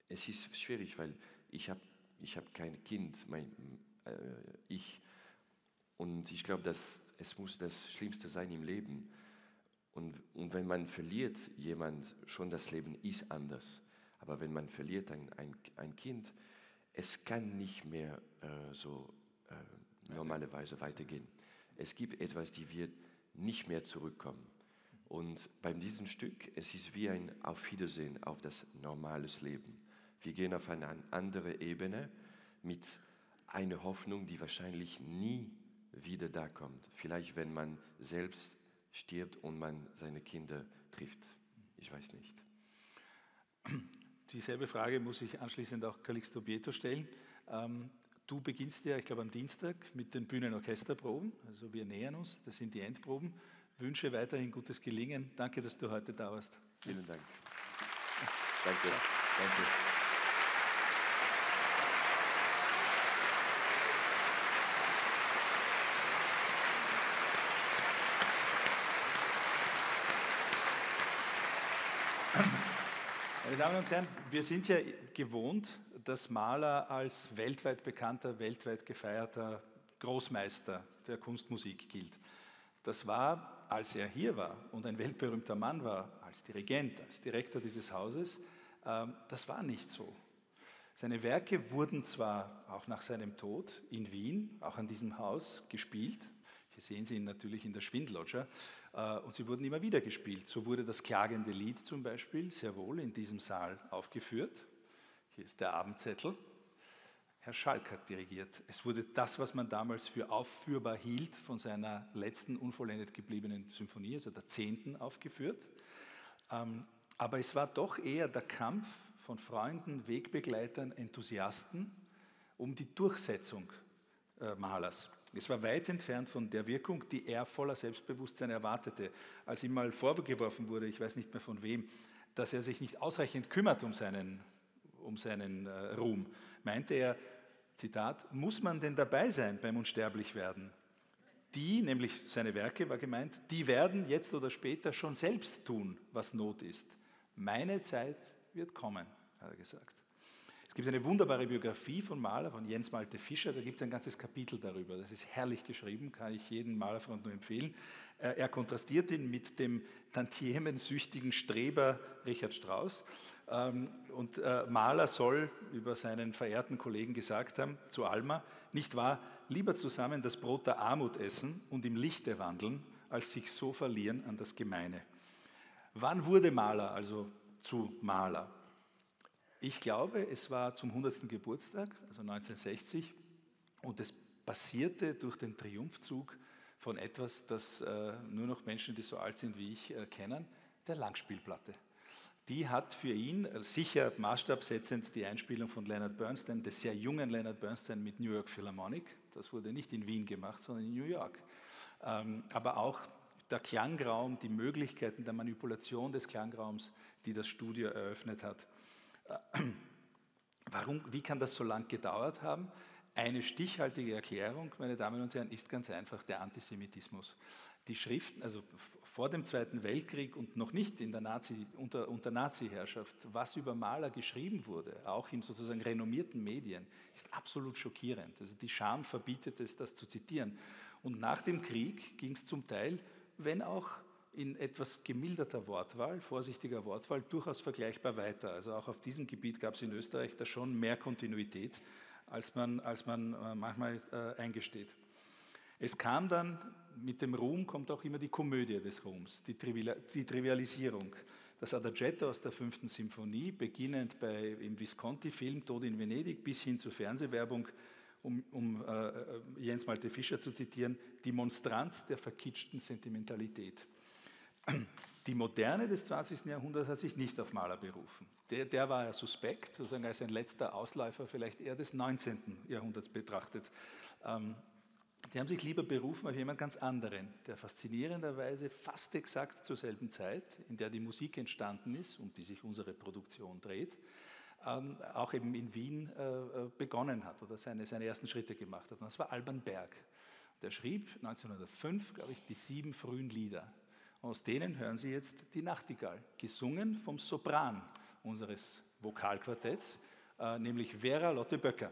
es ist schwierig, weil ich hab kein Kind. Und ich glaube, dass es muss das Schlimmste sein im Leben. Und wenn man verliert jemand, schon das Leben ist anders. aber wenn man verliert ein Kind, es kann nicht mehr normalerweise weitergehen. Es gibt etwas, die wird nicht mehr zurückkommen. Und bei diesem Stück, es ist wie ein Auf Wiedersehen auf das normale Leben. Wir gehen auf eine andere Ebene mit einer Hoffnung, die wahrscheinlich nie wieder da kommt. Vielleicht, wenn man selbst stirbt und man seine Kinder trifft. Ich weiß nicht. Dieselbe Frage muss ich anschließend auch Calixto Bieito stellen. Du beginnst ja, ich glaube, am Dienstag mit den Bühnenorchesterproben. Also wir nähern uns, das sind die Endproben. Wünsche weiterhin gutes Gelingen. Danke, dass du heute da warst. Vielen Dank. Danke. Danke. Meine Damen und Herren, wir sind es ja gewohnt, dass Mahler als weltweit bekannter, weltweit gefeierter Großmeister der Kunstmusik gilt. Das war, als er hier war und ein weltberühmter Mann war, als Dirigent, als Direktor dieses Hauses, das war nicht so. Seine Werke wurden zwar auch nach seinem Tod in Wien, auch an diesem Haus, gespielt. Hier sehen Sie ihn natürlich in der Schwindlodger. Und sie wurden immer wieder gespielt. So wurde das klagende Lied zum Beispiel sehr wohl in diesem Saal aufgeführt. Hier ist der Abendzettel. Herr Schalk hat dirigiert. Es wurde das, was man damals für aufführbar hielt, von seiner letzten unvollendet gebliebenen Symphonie, also der 10. aufgeführt. Aber es war doch eher der Kampf von Freunden, Wegbegleitern, Enthusiasten um die Durchsetzung Mahlers. Es war weit entfernt von der Wirkung, die er voller Selbstbewusstsein erwartete. Als ihm mal vorgeworfen wurde, ich weiß nicht mehr von wem, dass er sich nicht ausreichend kümmert um seinen Ruhm, meinte er, Zitat, muss man denn dabei sein beim Unsterblichwerden? Die, nämlich seine Werke war gemeint, die werden jetzt oder später schon selbst tun, was Not ist. Meine Zeit wird kommen, hat er gesagt. Es gibt eine wunderbare Biografie von Mahler, von Jens Malte Fischer, da gibt es ein ganzes Kapitel darüber. Das ist herrlich geschrieben, kann ich jedem Malerfreund nur empfehlen. Er kontrastiert ihn mit dem tantiemensüchtigen Streber Richard Strauss. Und Mahler soll über seinen verehrten Kollegen gesagt haben, zu Alma, nicht wahr, lieber zusammen das Brot der Armut essen und im Lichte wandeln, als sich so verlieren an das Gemeine. Wann wurde Mahler also zu Mahler? Ich glaube, es war zum 100. Geburtstag, also 1960, und es passierte durch den Triumphzug von etwas, das nur noch Menschen, die so alt sind wie ich, kennen, der Langspielplatte. Die hat für ihn sicher maßstabsetzend die Einspielung von Leonard Bernstein, des sehr jungen Leonard Bernstein mit New York Philharmonic, das wurde nicht in Wien gemacht, sondern in New York, aber auch der Klangraum, die Möglichkeiten der Manipulation des Klangraums, die das Studio eröffnet hat. Warum, wie kann das so lange gedauert haben? Eine stichhaltige Erklärung, meine Damen und Herren, ist ganz einfach der Antisemitismus. Die Schriften, also vor dem Zweiten Weltkrieg und noch nicht in der unter Nazi-Herrschaft, was über Mahler geschrieben wurde, auch in sozusagen renommierten Medien, ist absolut schockierend. Also die Scham verbietet es, das zu zitieren. Und nach dem Krieg ging es zum Teil, wenn auch in etwas gemilderter Wortwahl, vorsichtiger Wortwahl, durchaus vergleichbar weiter. Also auch auf diesem Gebiet gab es in Österreich da schon mehr Kontinuität, als man manchmal eingesteht. Es kam dann, mit dem Ruhm kommt auch immer die Komödie des Ruhms, die Trivialisierung. Das Adagietto aus der 5. Symphonie, beginnend im Visconti-Film Tod in Venedig bis hin zur Fernsehwerbung, um Jens Malte Fischer zu zitieren, die Monstranz der verkitschten Sentimentalität. Die Moderne des 20. Jahrhunderts hat sich nicht auf Mahler berufen. Der war ja suspekt, sozusagen als ein letzter Ausläufer vielleicht eher des 19. Jahrhunderts betrachtet. Die haben sich lieber berufen auf jemand ganz anderen, der faszinierenderweise fast exakt zur selben Zeit, in der die Musik entstanden ist, um die sich unsere Produktion dreht, auch eben in Wien begonnen hat oder seine ersten Schritte gemacht hat. Und das war Alban Berg. Der schrieb 1905, glaube ich, die 7 frühen Lieder. Aus denen hören Sie jetzt die Nachtigall, gesungen vom Sopran unseres Vokalquartetts, nämlich Vera-Lotte Böcker.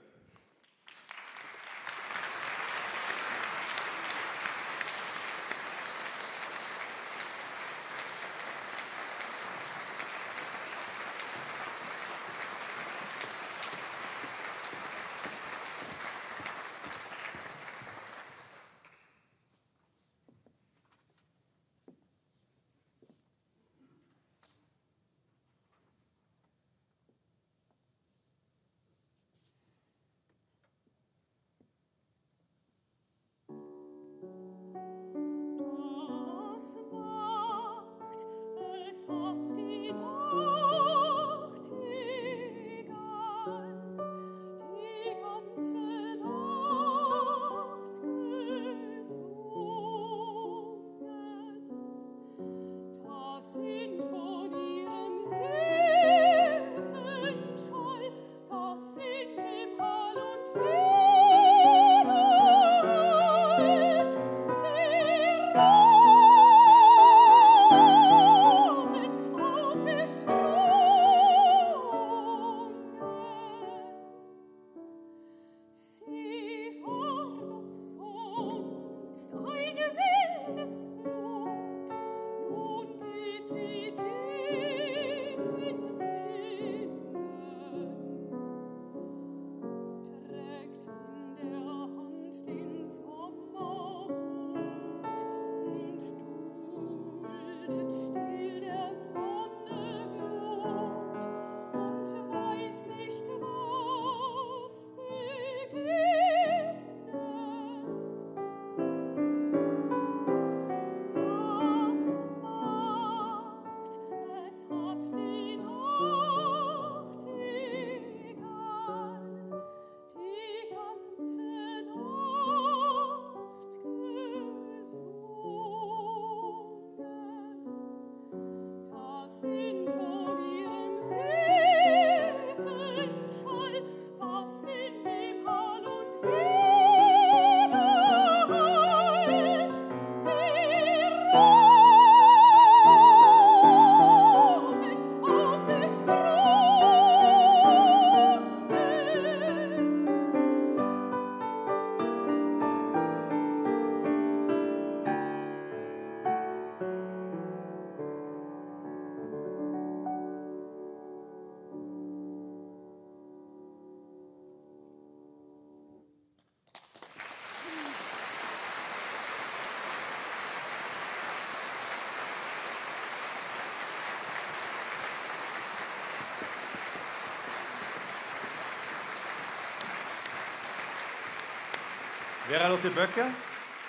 Vera-Lotte Böcker,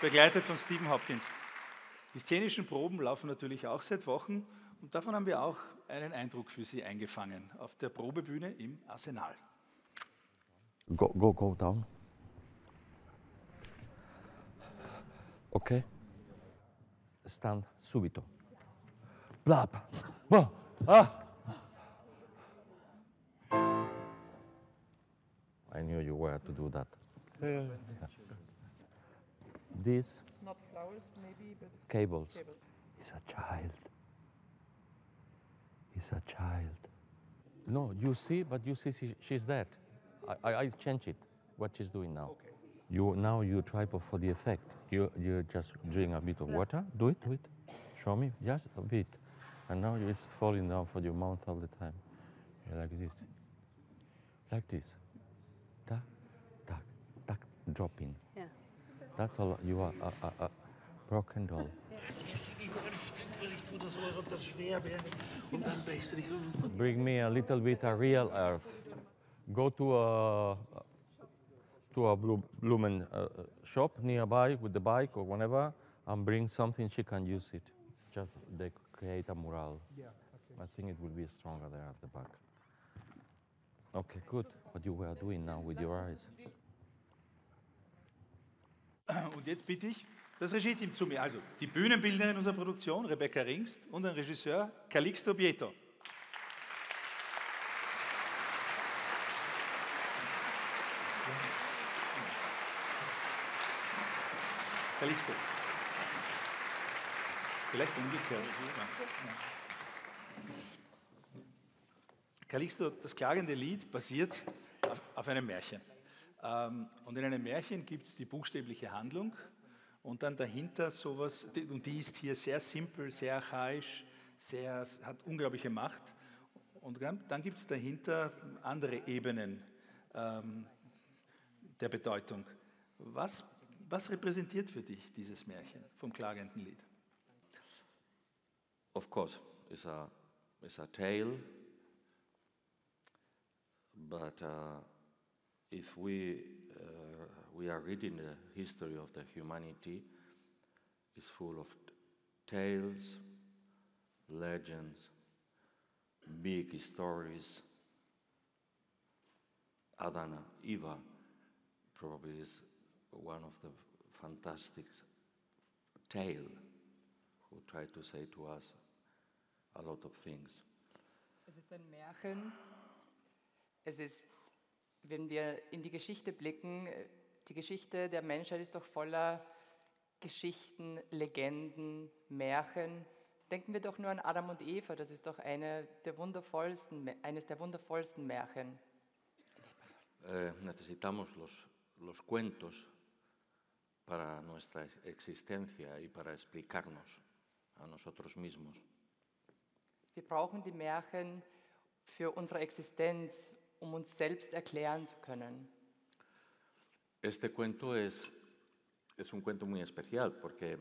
begleitet von Stephen Hopkins. Die szenischen Proben laufen natürlich auch seit Wochen und davon haben wir auch einen Eindruck für Sie eingefangen auf der Probebühne im Arsenal. Go, go, go down. Okay. Stand subito. Blab. Ah. I knew you were to do that. Yeah. This not flowers, maybe, but cables. He's a child. He's a child. No, you see, but you see she's dead. I change it. What she's doing now? Okay. You try for the effect. You just drink a bit of water. Do it. Show me just a bit. And now it's falling down for your mouth all the time. You're like this. Like this. Tac, tac, tac. Dropping. Yeah. That's all, you are a broken doll. Bring me a little bit of real earth. Go to a blooming shop nearby with the bike or whatever and bring something she can use it. Just they create a mural. Yeah, okay. I think it will be stronger there at the back. Okay, good. What you were doing now with your eyes. Und jetzt bitte ich das Regie-Team zu mir. Also die Bühnenbildnerin unserer Produktion, Rebecca Ringst, und den Regisseur Calixto Bieito. Calixto. Vielleicht umgekehrt. Calixto, das klagende Lied basiert auf einem Märchen. Und in einem Märchen gibt es die buchstäbliche Handlung und dann dahinter sowas, und die ist hier sehr simpel, sehr archaisch, hat unglaubliche Macht. Und dann gibt es dahinter andere Ebenen der Bedeutung. Was repräsentiert für dich dieses Märchen vom klagenden Lied? Of course, it's a tale, but if we are reading the history of the humanity, it's full of tales, legends, big stories. Adán and Eva probably is one of the fantastic tale who tried to say to us a lot of things. Es ist ein Märchen. Es ist, wenn wir in die Geschichte blicken, die Geschichte der Menschheit ist doch voller Geschichten, Legenden, Märchen. Denken wir doch nur an Adam und Eva, das ist doch eines der wundervollsten Märchen. Necesitamos los cuentos para nuestra existencia y para explicarnos a nosotros mismos. Wir brauchen die Märchen für unsere Existenz, um uns selbst erklären zu können. Este cuento es un cuento muy especial porque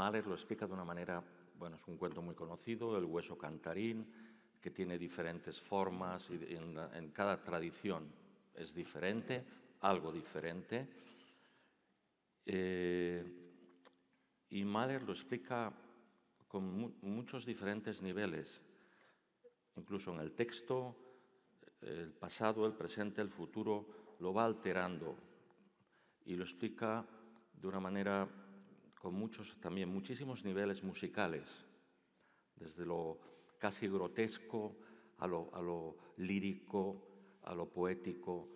Mahler lo explica de una manera, bueno, es un cuento muy conocido, el hueso cantarín, que tiene diferentes formas y en cada tradición es diferente, algo diferente. Y Mahler lo explica con muchos diferentes niveles, incluso en el texto, el pasado, el presente, el futuro, lo va alterando y lo explica de una manera con muchísimos niveles musicales, desde lo casi grotesco a lo lírico, a lo poético.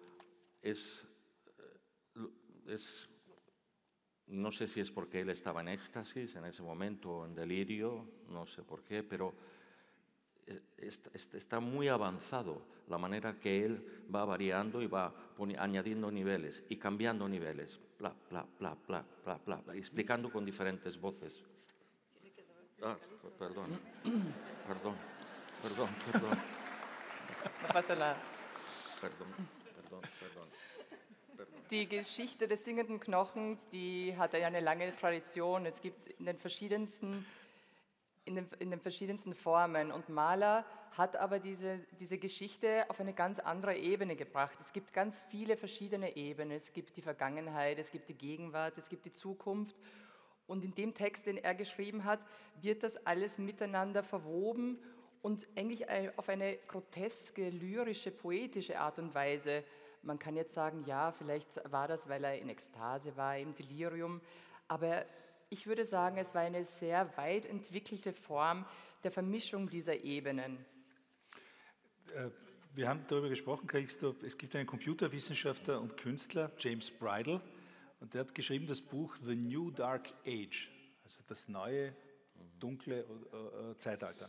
No sé si es porque él estaba en éxtasis en ese momento o en delirio, no sé por qué, pero está muy avanzado la manera que él va variando y va añadiendo niveles y cambiando niveles, bla, bla, bla, bla, bla, bla, bla, explicando con diferentes voces. Ah, perdón, perdón, perdón, perdón. No pasa nada. Perdón, perdón, perdón. Die Geschichte des singenden Knochens, die hat ja eine lange Tradition. Es gibt in den verschiedensten Formen. Und Mahler hat aber diese Geschichte auf eine ganz andere Ebene gebracht. Es gibt ganz viele verschiedene Ebenen. Es gibt die Vergangenheit, es gibt die Gegenwart, es gibt die Zukunft. Und in dem Text, den er geschrieben hat, wird das alles miteinander verwoben und eigentlich auf eine groteske, lyrische, poetische Art und Weise. Man kann jetzt sagen, ja, vielleicht war das, weil er in Ekstase war, im Delirium. Aber ich würde sagen, es war eine sehr weit entwickelte Form der Vermischung dieser Ebenen. Wir haben darüber gesprochen, Calixto, es gibt einen Computerwissenschaftler und Künstler, James Bridle, und der hat geschrieben das Buch The New Dark Age, also das neue, dunkle Zeitalter.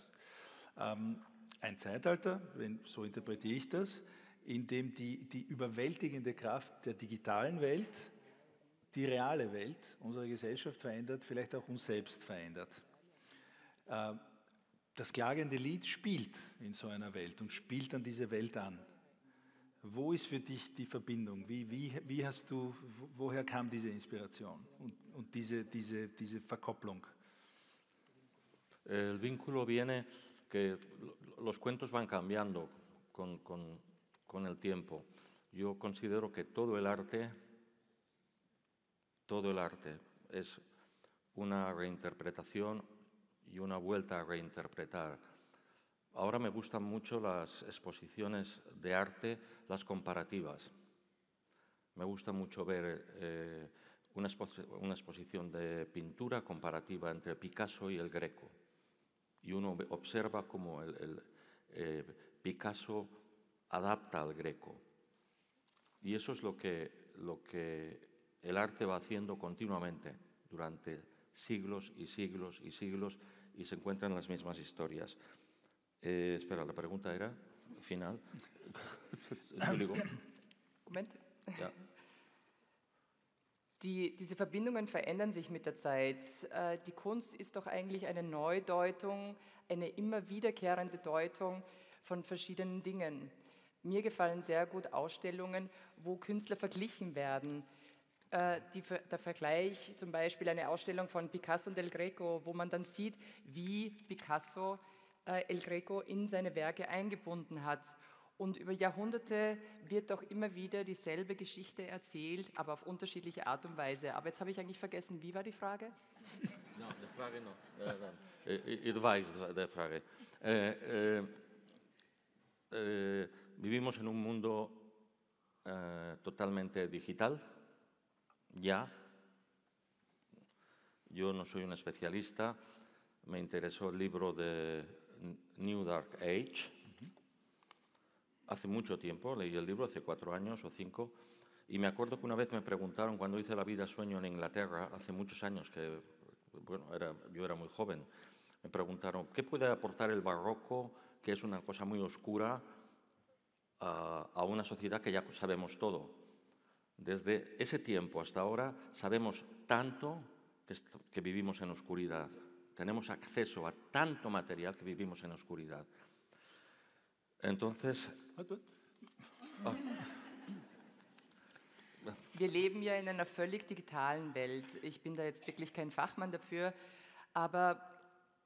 Ein Zeitalter, so interpretiere ich das, in dem die überwältigende Kraft der digitalen Welt die reale Welt, unsere Gesellschaft verändert, vielleicht auch uns selbst verändert. Das klagende Lied spielt in so einer Welt und spielt dann diese Welt an. Wo ist für dich die Verbindung? Wie hast du, woher kam diese Inspiration und diese Verkopplung? El vínculo viene que los cuentos van cambiando con el tiempo. Yo considero que todo el arte es una reinterpretación y una vuelta a reinterpretar. Ahora me gustan mucho las exposiciones de arte, las comparativas. Me gusta mucho ver una exposición de pintura comparativa entre Picasso y El Greco. Y uno observa cómo Picasso adapta al Greco. Y eso es lo que el arte va haciendo continuamente durante siglos y siglos y siglos y se encuentran las mismas historias. Espera, la pregunta era final. Moment. Ja. Diese Verbindungen verändern sich mit der Zeit. Die Kunst ist doch eigentlich eine Neudeutung, eine immer wiederkehrende Deutung von verschiedenen Dingen. Mir gefallen sehr gut Ausstellungen, wo Künstler verglichen werden. Der Vergleich, zum Beispiel eine Ausstellung von Picasso und El Greco, wo man dann sieht, wie Picasso El Greco in seine Werke eingebunden hat. Und über Jahrhunderte wird doch immer wieder dieselbe Geschichte erzählt, aber auf unterschiedliche Art und Weise. Aber jetzt habe ich eigentlich vergessen, wie war die Frage? No, die Frage no. Ich weiß die Frage. Vivimos en un mundo totalmente digital. Ya, yo no soy un especialista, me interesó el libro de New Dark Age. Hace mucho tiempo, leí el libro, hace 4 años o 5, y me acuerdo que una vez me preguntaron, cuando hice La vida sueño en Inglaterra, hace muchos años, que bueno, yo era muy joven, me preguntaron, ¿qué puede aportar el barroco, que es una cosa muy oscura, a una sociedad que ya sabemos todo? Desde ese tiempo hasta ahora sabemos tanto que vivimos en oscuridad. Tenemos acceso a tanto material que vivimos en oscuridad. Entonces... Oh. Wir leben ja in einer völlig digitalen Welt. Ich bin da jetzt wirklich kein Fachmann dafür, Aber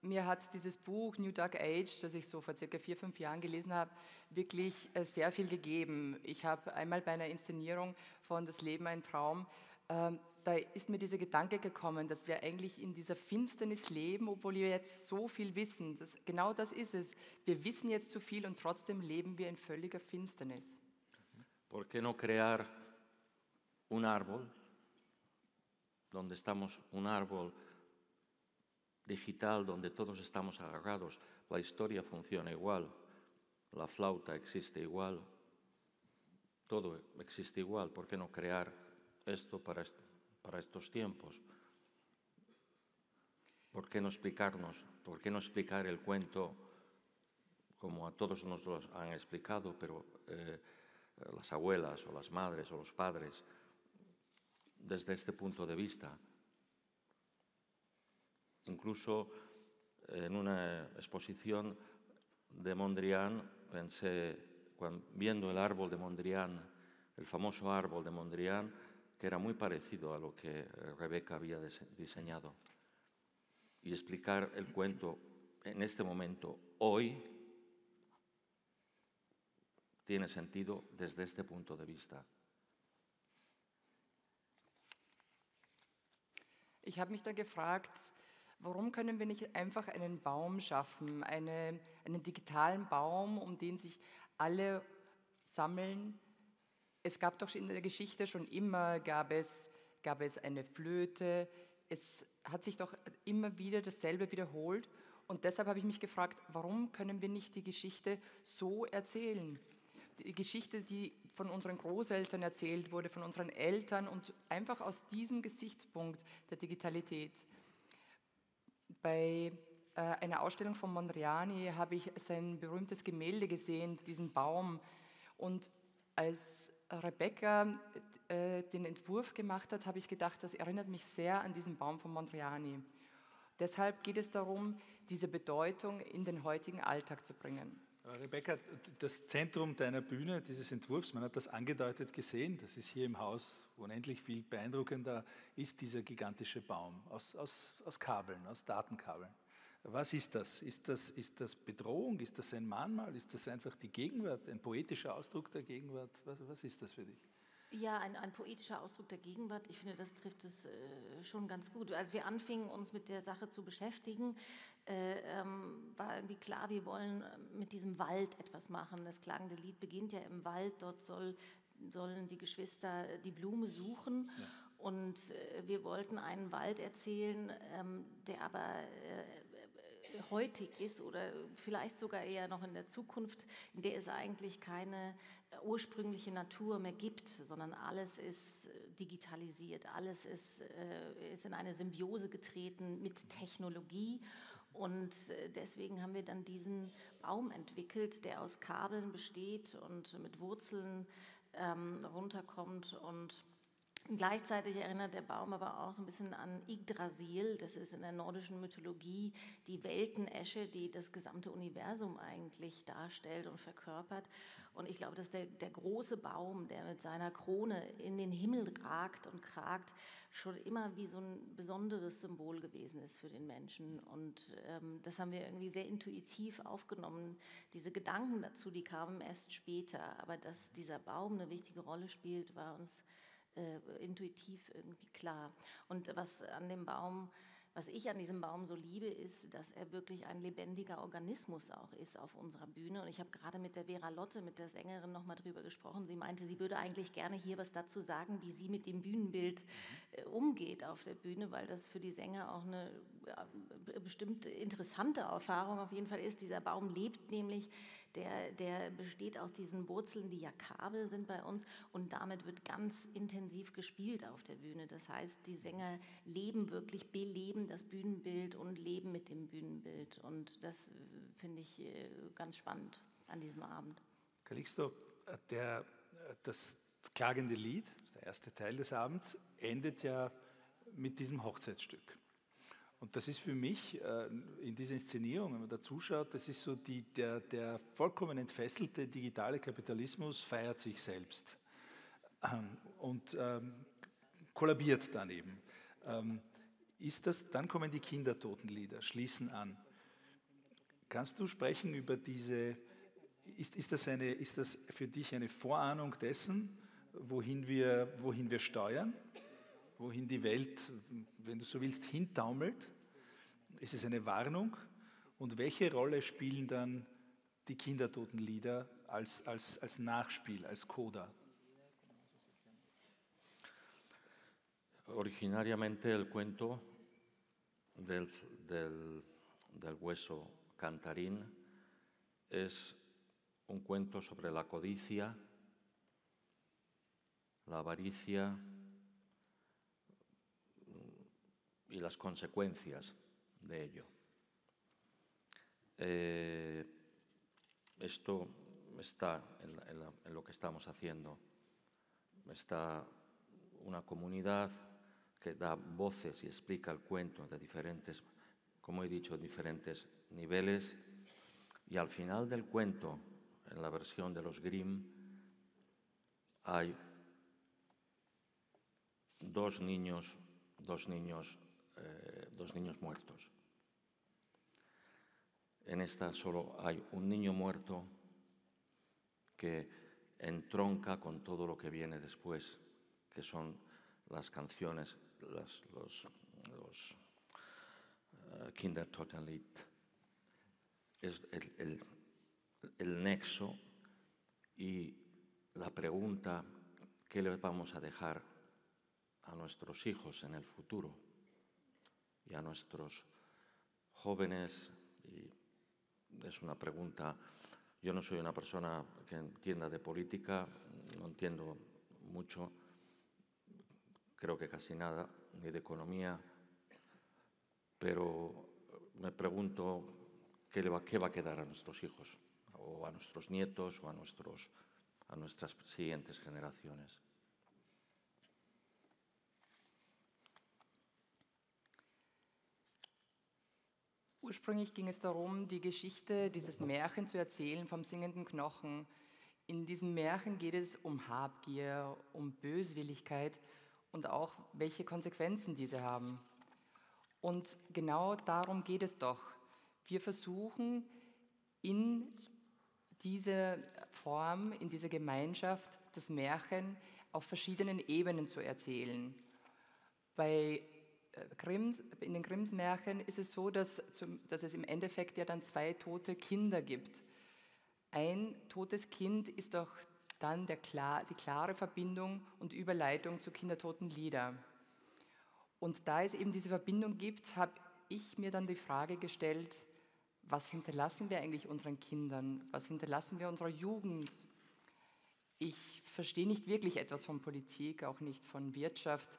mir hat dieses Buch New Dark Age, das ich so vor circa 4, 5 Jahren gelesen habe, wirklich sehr viel gegeben. Ich habe einmal bei einer Inszenierung von Das Leben ein Traum, da ist mir dieser Gedanke gekommen, dass wir eigentlich in dieser Finsternis leben, obwohl wir jetzt so viel wissen. Genau das ist es. Wir wissen jetzt zu viel und trotzdem leben wir in völliger Finsternis. ¿Por qué no crear un árbol? Donde estamos un árbol digital donde todos estamos agarrados. La historia funciona igual, la flauta existe igual, todo existe igual. ¿Por qué no crear esto para estos tiempos? ¿Por qué no explicarnos? ¿Por qué no explicar el cuento como a todos nos lo han explicado, pero las abuelas o las madres o los padres desde este punto de vista? Incluso en una exposición de Mondrian, pensé, viendo el árbol de Mondrian, el famoso árbol de Mondrian, que era muy parecido a lo que Rebecca había diseñado. Y explicar el cuento en este momento, hoy, tiene sentido desde este punto de vista. Ich habe mich dann gefragt, warum können wir nicht einfach einen Baum schaffen, einen digitalen Baum, um den sich alle sammeln? Es gab doch in der Geschichte schon immer, gab es eine Flöte, es hat sich doch immer wieder dasselbe wiederholt. Und deshalb habe ich mich gefragt, warum können wir nicht die Geschichte so erzählen? Die Geschichte, die von unseren Großeltern erzählt wurde, von unseren Eltern und einfach aus diesem Gesichtspunkt der Digitalität. Bei einer Ausstellung von Mondriani habe ich sein berühmtes Gemälde gesehen, diesen Baum. Und als Rebecca den Entwurf gemacht hat, habe ich gedacht, das erinnert mich sehr an diesen Baum von Mondriani. Deshalb geht es darum, diese Bedeutung in den heutigen Alltag zu bringen. Rebecca, das Zentrum deiner Bühne, dieses Entwurfs, man hat das angedeutet gesehen, das ist hier im Haus unendlich viel beeindruckender, ist dieser gigantische Baum aus Kabeln, aus Datenkabeln. Was ist das? Ist das Bedrohung? Ist das ein Mahnmal? Ist das einfach die Gegenwart, ein poetischer Ausdruck der Gegenwart? Was ist das für dich? Ja, ein poetischer Ausdruck der Gegenwart. Ich finde, das trifft es schon ganz gut. Als wir anfingen, uns mit der Sache zu beschäftigen, war irgendwie klar, wir wollen mit diesem Wald etwas machen. Das klagende Lied beginnt ja im Wald. Dort sollen die Geschwister die Blume suchen. Ja. Und wir wollten einen Wald erzählen, der aber heutig ist oder vielleicht sogar eher noch in der Zukunft, in der es eigentlich keine ursprüngliche Natur mehr gibt, sondern alles ist digitalisiert, alles ist in eine Symbiose getreten mit Technologie. Und deswegen haben wir dann diesen Baum entwickelt, der aus Kabeln besteht und mit Wurzeln runterkommt. Und gleichzeitig erinnert der Baum aber auch so ein bisschen an Yggdrasil, das ist in der nordischen Mythologie die Weltenesche, die das gesamte Universum eigentlich darstellt und verkörpert. Und ich glaube, dass der große Baum, der mit seiner Krone in den Himmel ragt und kragt, schon immer wie so ein besonderes Symbol gewesen ist für den Menschen. Und das haben wir irgendwie sehr intuitiv aufgenommen. Diese Gedanken dazu, die kamen erst später, aber dass dieser Baum eine wichtige Rolle spielt, war uns intuitiv irgendwie klar. Und was ich an diesem Baum so liebe, ist, dass er wirklich ein lebendiger Organismus auch ist auf unserer Bühne. Und ich habe gerade mit der Vera-Lotte, mit der Sängerin, nochmal drüber gesprochen. Sie meinte, sie würde eigentlich gerne hier was dazu sagen, wie sie mit dem Bühnenbild umgeht auf der Bühne, weil das für die Sänger auch eine bestimmt interessante Erfahrung auf jeden Fall ist. Dieser Baum lebt nämlich, der besteht aus diesen Wurzeln, die ja Kabel sind bei uns, und damit wird ganz intensiv gespielt auf der Bühne. Das heißt, die Sänger leben wirklich, beleben das Bühnenbild und leben mit dem Bühnenbild. Und das finde ich ganz spannend an diesem Abend. Calixto, das klagende Lied, der erste Teil des Abends, endet ja mit diesem Hochzeitsstück. Und das ist für mich in dieser Inszenierung, wenn man da zuschaut, das ist so der vollkommen entfesselte digitale Kapitalismus feiert sich selbst und kollabiert daneben. ist das, dann kommen die Kindertotenlieder, schließen an. Kannst du sprechen über diese, ist das für dich eine Vorahnung dessen, wohin wir steuern, wohin die Welt, wenn du so willst, hintaumelt? Ist es eine Warnung? Und welche Rolle spielen dann die Kindertotenlieder als Nachspiel, als Coda? Originariamente el cuento del hueso cantarín es un cuento sobre la codicia, la avaricia y las consecuencias de ello. Esto está en lo que estamos haciendo. Está una comunidad que da voces y explica el cuento de diferentes, como he dicho, diferentes niveles. Y al final del cuento, en la versión de los Grimm, hay dos niños muertos. En esta solo hay un niño muerto que entronca con todo lo que viene después, que son las canciones, los Kindertotenlied. Es el nexo y la pregunta, ¿qué le vamos a dejar a nuestros hijos en el futuro y a nuestros jóvenes? Y es una pregunta. Yo no soy una persona que entienda de política, no entiendo mucho, creo que casi nada, ni de economía, pero me pregunto qué va a quedar a nuestros hijos, o a nuestros nietos, o a nuestras siguientes generaciones. Ursprünglich ging es darum, die Geschichte, dieses Märchen zu erzählen vom singenden Knochen. In diesem Märchen geht es um Habgier, um Böswilligkeit und auch, welche Konsequenzen diese haben. Und genau darum geht es doch. Wir versuchen, in diese Form, in diese Gemeinschaft, das Märchen auf verschiedenen Ebenen zu erzählen. In den Grimms Märchen ist es so, dass es im Endeffekt ja dann zwei tote Kinder gibt. Ein totes Kind ist doch dann die klare Verbindung und Überleitung zu Kindertotenlieder. Und da es eben diese Verbindung gibt, habe ich mir dann die Frage gestellt, was hinterlassen wir eigentlich unseren Kindern? Was hinterlassen wir unserer Jugend? Ich verstehe nicht wirklich etwas von Politik, auch nicht von Wirtschaft,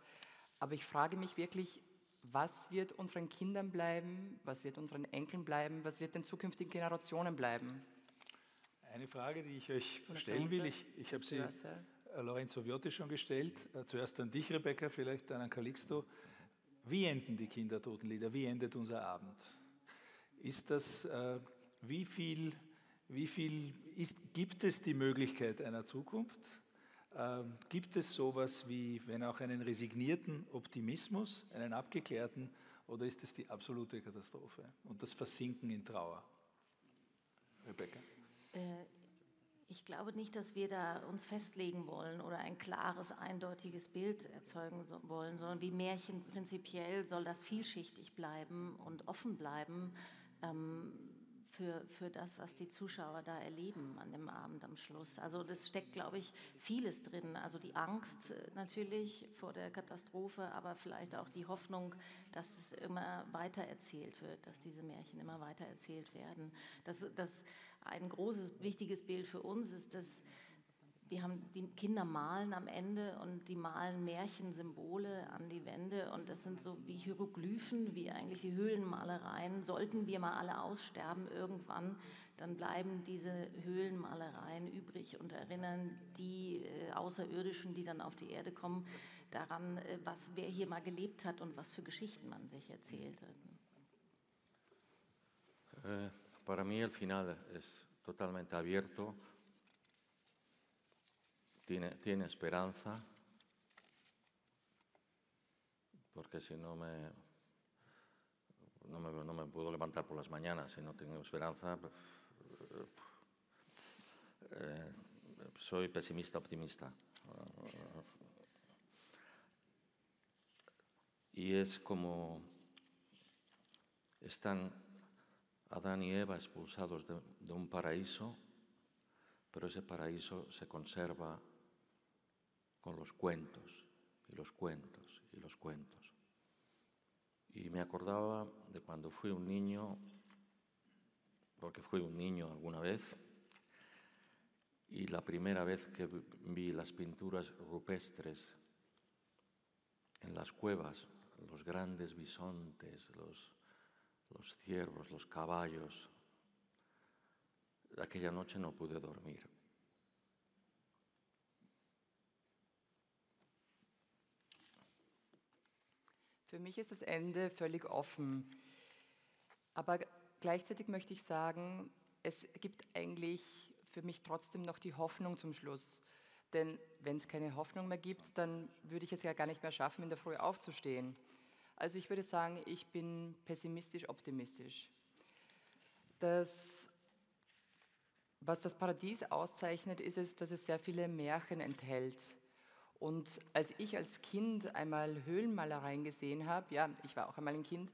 aber ich frage mich wirklich, was wird unseren Kindern bleiben, was wird unseren Enkeln bleiben, was wird den zukünftigen Generationen bleiben? Eine Frage, die ich euch stellen will, ich habe sie Lorenzo Viotti schon gestellt, zuerst an dich, Rebecca, vielleicht dann an Calixto. Wie enden die Kindertotenlieder, wie endet unser Abend? Ist das, gibt es die Möglichkeit einer Zukunft? Gibt es sowas wie, wenn auch einen resignierten Optimismus, einen abgeklärten, oder ist es die absolute Katastrophe und das Versinken in Trauer? Rebecca? Ich glaube nicht, dass wir da uns festlegen wollen oder ein klares, eindeutiges Bild erzeugen wollen, sondern wie Märchen prinzipiell soll das vielschichtig bleiben und offen bleiben für das, was die Zuschauer da erleben an dem Abend am Schluss. Also das steckt, glaube ich, vieles drin. Also die Angst natürlich vor der Katastrophe, aber vielleicht auch die Hoffnung, dass es immer weiter erzählt wird, dass diese Märchen immer weiter erzählt werden. Das ein großes, wichtiges Bild für uns ist, dass wir haben, die Kinder malen am Ende und die malen Märchensymbole an die Wände und das sind so wie Hieroglyphen, wie eigentlich die Höhlenmalereien. Sollten wir mal alle aussterben irgendwann, dann bleiben diese Höhlenmalereien übrig und erinnern die Außerirdischen, die dann auf die Erde kommen, daran, wer hier mal gelebt hat und was für Geschichten man sich erzählt hat. Para mí el final es totalmente abierto, tiene esperanza, porque si no me no me puedo levantar por las mañanas si no tengo esperanza. Soy pesimista, optimista. Y es como están Adán y Eva expulsados de un paraíso, pero ese paraíso se conserva con los cuentos, y los cuentos, y los cuentos. Y me acordaba de cuando fui un niño, porque fui un niño alguna vez, y la primera vez que vi las pinturas rupestres en las cuevas, los grandes bisontes, los ciervos, los caballos. Aquella noche no pude dormir. Für mich ist das Ende völlig offen. Aber gleichzeitig möchte ich sagen, es gibt eigentlich für mich trotzdem noch die Hoffnung zum Schluss. Denn wenn es keine Hoffnung mehr gibt, dann würde ich es ja gar nicht mehr schaffen, in der Früh aufzustehen. Also ich würde sagen, ich bin pessimistisch-optimistisch. Was das Paradies auszeichnet, ist es, dass es sehr viele Märchen enthält. Und als ich als Kind einmal Höhlenmalereien gesehen habe, ja, ich war auch einmal ein Kind,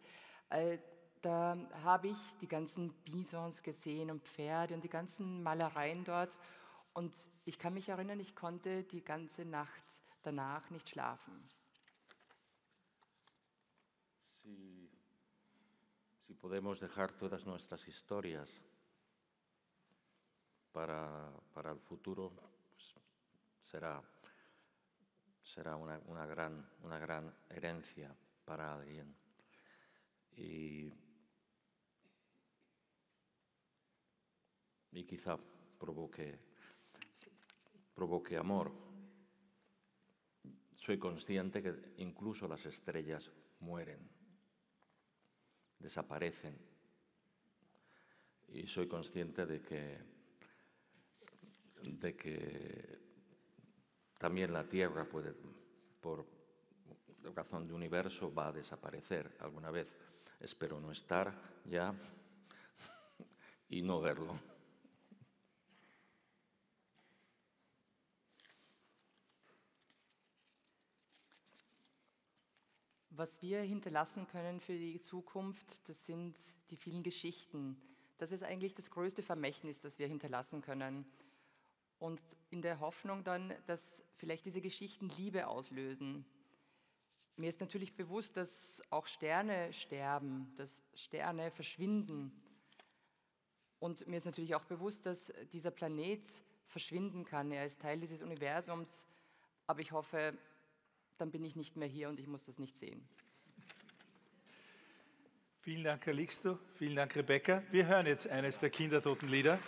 da habe ich die ganzen Bisons gesehen und Pferde und die ganzen Malereien dort. Und ich kann mich erinnern, ich konnte die ganze Nacht danach nicht schlafen. Si podemos dejar todas nuestras historias para el futuro, pues será una gran herencia para alguien. Y quizá provoque amor. Soy consciente que incluso las estrellas mueren, desaparecen. Y soy consciente de que también la Tierra puede, por razón de universo, va a desaparecer alguna vez. Espero no estar ya y no verlo. Was wir hinterlassen können für die Zukunft, das sind die vielen Geschichten. Das ist eigentlich das größte Vermächtnis, das wir hinterlassen können. Und in der Hoffnung dann, dass vielleicht diese Geschichten Liebe auslösen. Mir ist natürlich bewusst, dass auch Sterne sterben, dass Sterne verschwinden. Und mir ist natürlich auch bewusst, dass dieser Planet verschwinden kann. Er ist Teil dieses Universums, aber ich hoffe, dann bin ich nicht mehr hier und ich muss das nicht sehen. Vielen Dank, Calixto. Vielen Dank, Rebecca. Wir hören jetzt eines der Kindertotenlieder.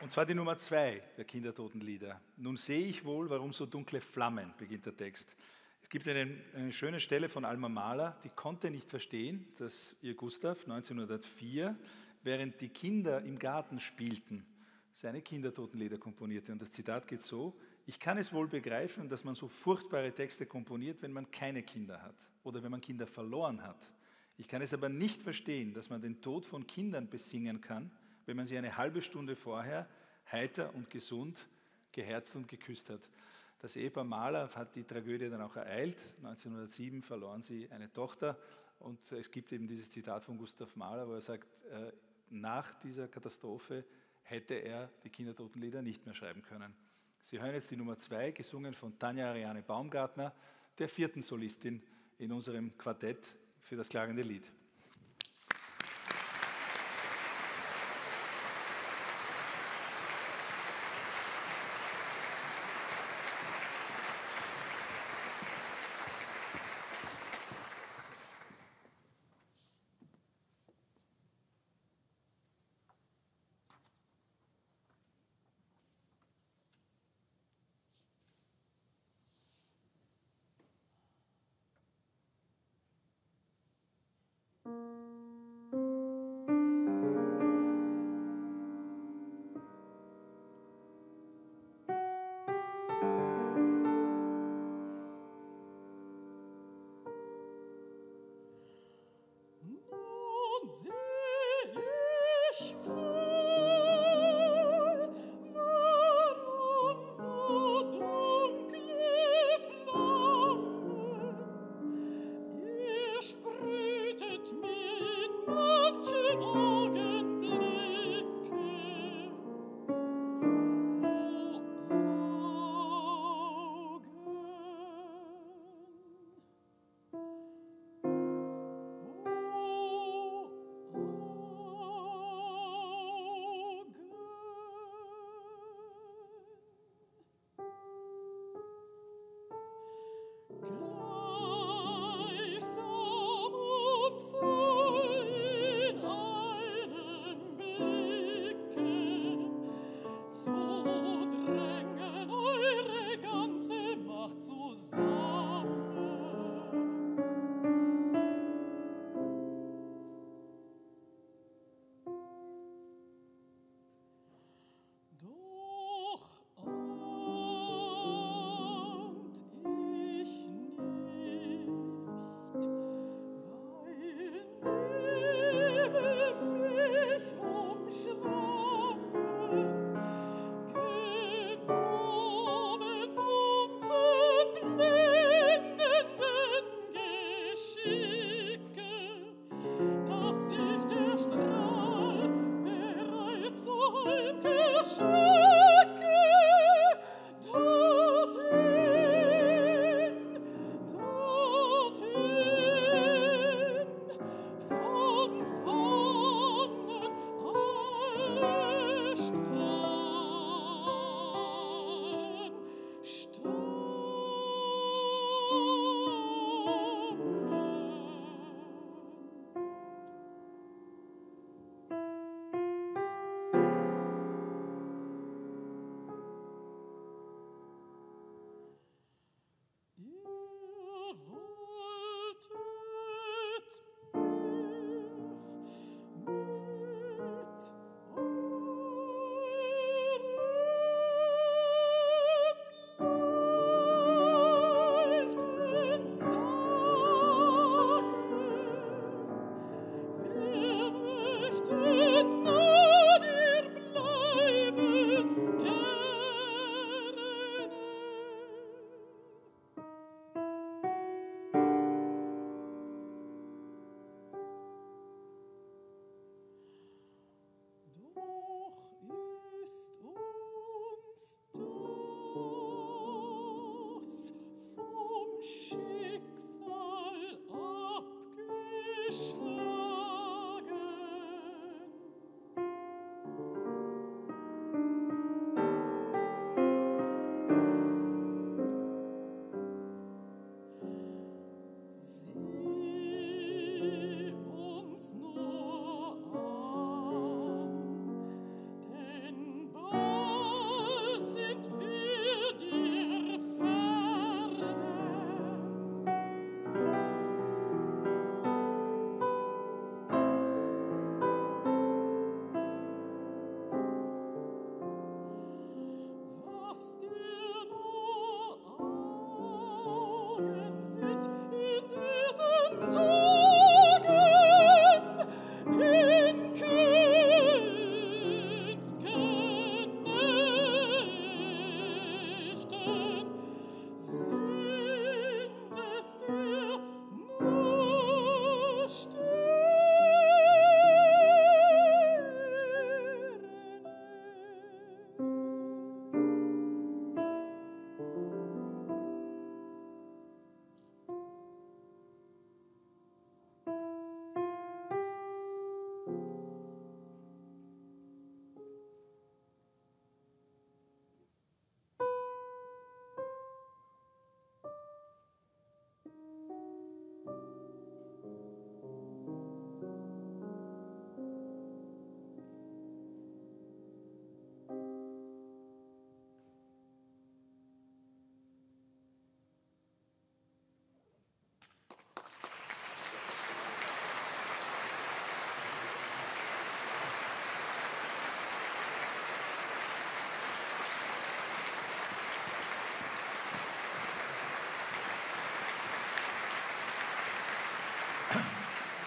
Und zwar die Nummer 2 der Kindertotenlieder. Nun sehe ich wohl, warum so dunkle Flammen, beginnt der Text. Es gibt eine schöne Stelle von Alma Mahler, die konnte nicht verstehen, dass ihr Gustav 1904, während die Kinder im Garten spielten, seine Kindertotenlieder komponierte. Und das Zitat geht so: Ich kann es wohl begreifen, dass man so furchtbare Texte komponiert, wenn man keine Kinder hat oder wenn man Kinder verloren hat. Ich kann es aber nicht verstehen, dass man den Tod von Kindern besingen kann, wenn man sie eine halbe Stunde vorher heiter und gesund geherzt und geküsst hat. Das Ehepaar Mahler hat die Tragödie dann auch ereilt. 1907 verloren sie eine Tochter. Und es gibt eben dieses Zitat von Gustav Mahler, wo er sagt, nach dieser Katastrophe hätte er die Kindertotenlieder nicht mehr schreiben können. Sie hören jetzt die Nummer 2, gesungen von Tanja Ariane Baumgartner, der vierten Solistin in unserem Quartett für das klagende Lied.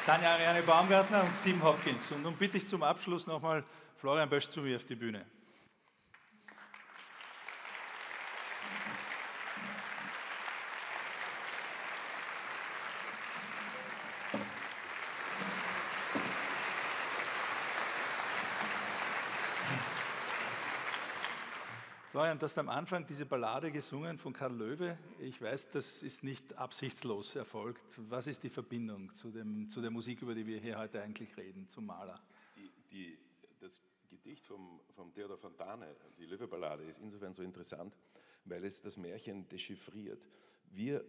Tanja Ariane Baumgartner und Stephen Hopkins. Und nun bitte ich zum Abschluss nochmal Florian Bösch zu mir auf die Bühne. Florian, du hast am Anfang diese Ballade gesungen von Carl Loewe. Ich weiß, das ist nicht absichtslos erfolgt. Was ist die Verbindung zu der Musik, über die wir hier heute eigentlich reden, zum Mahler? Das Gedicht vom Theodor Fontane, die Loewe-Ballade, ist insofern so interessant, weil es das Märchen dechiffriert. Wir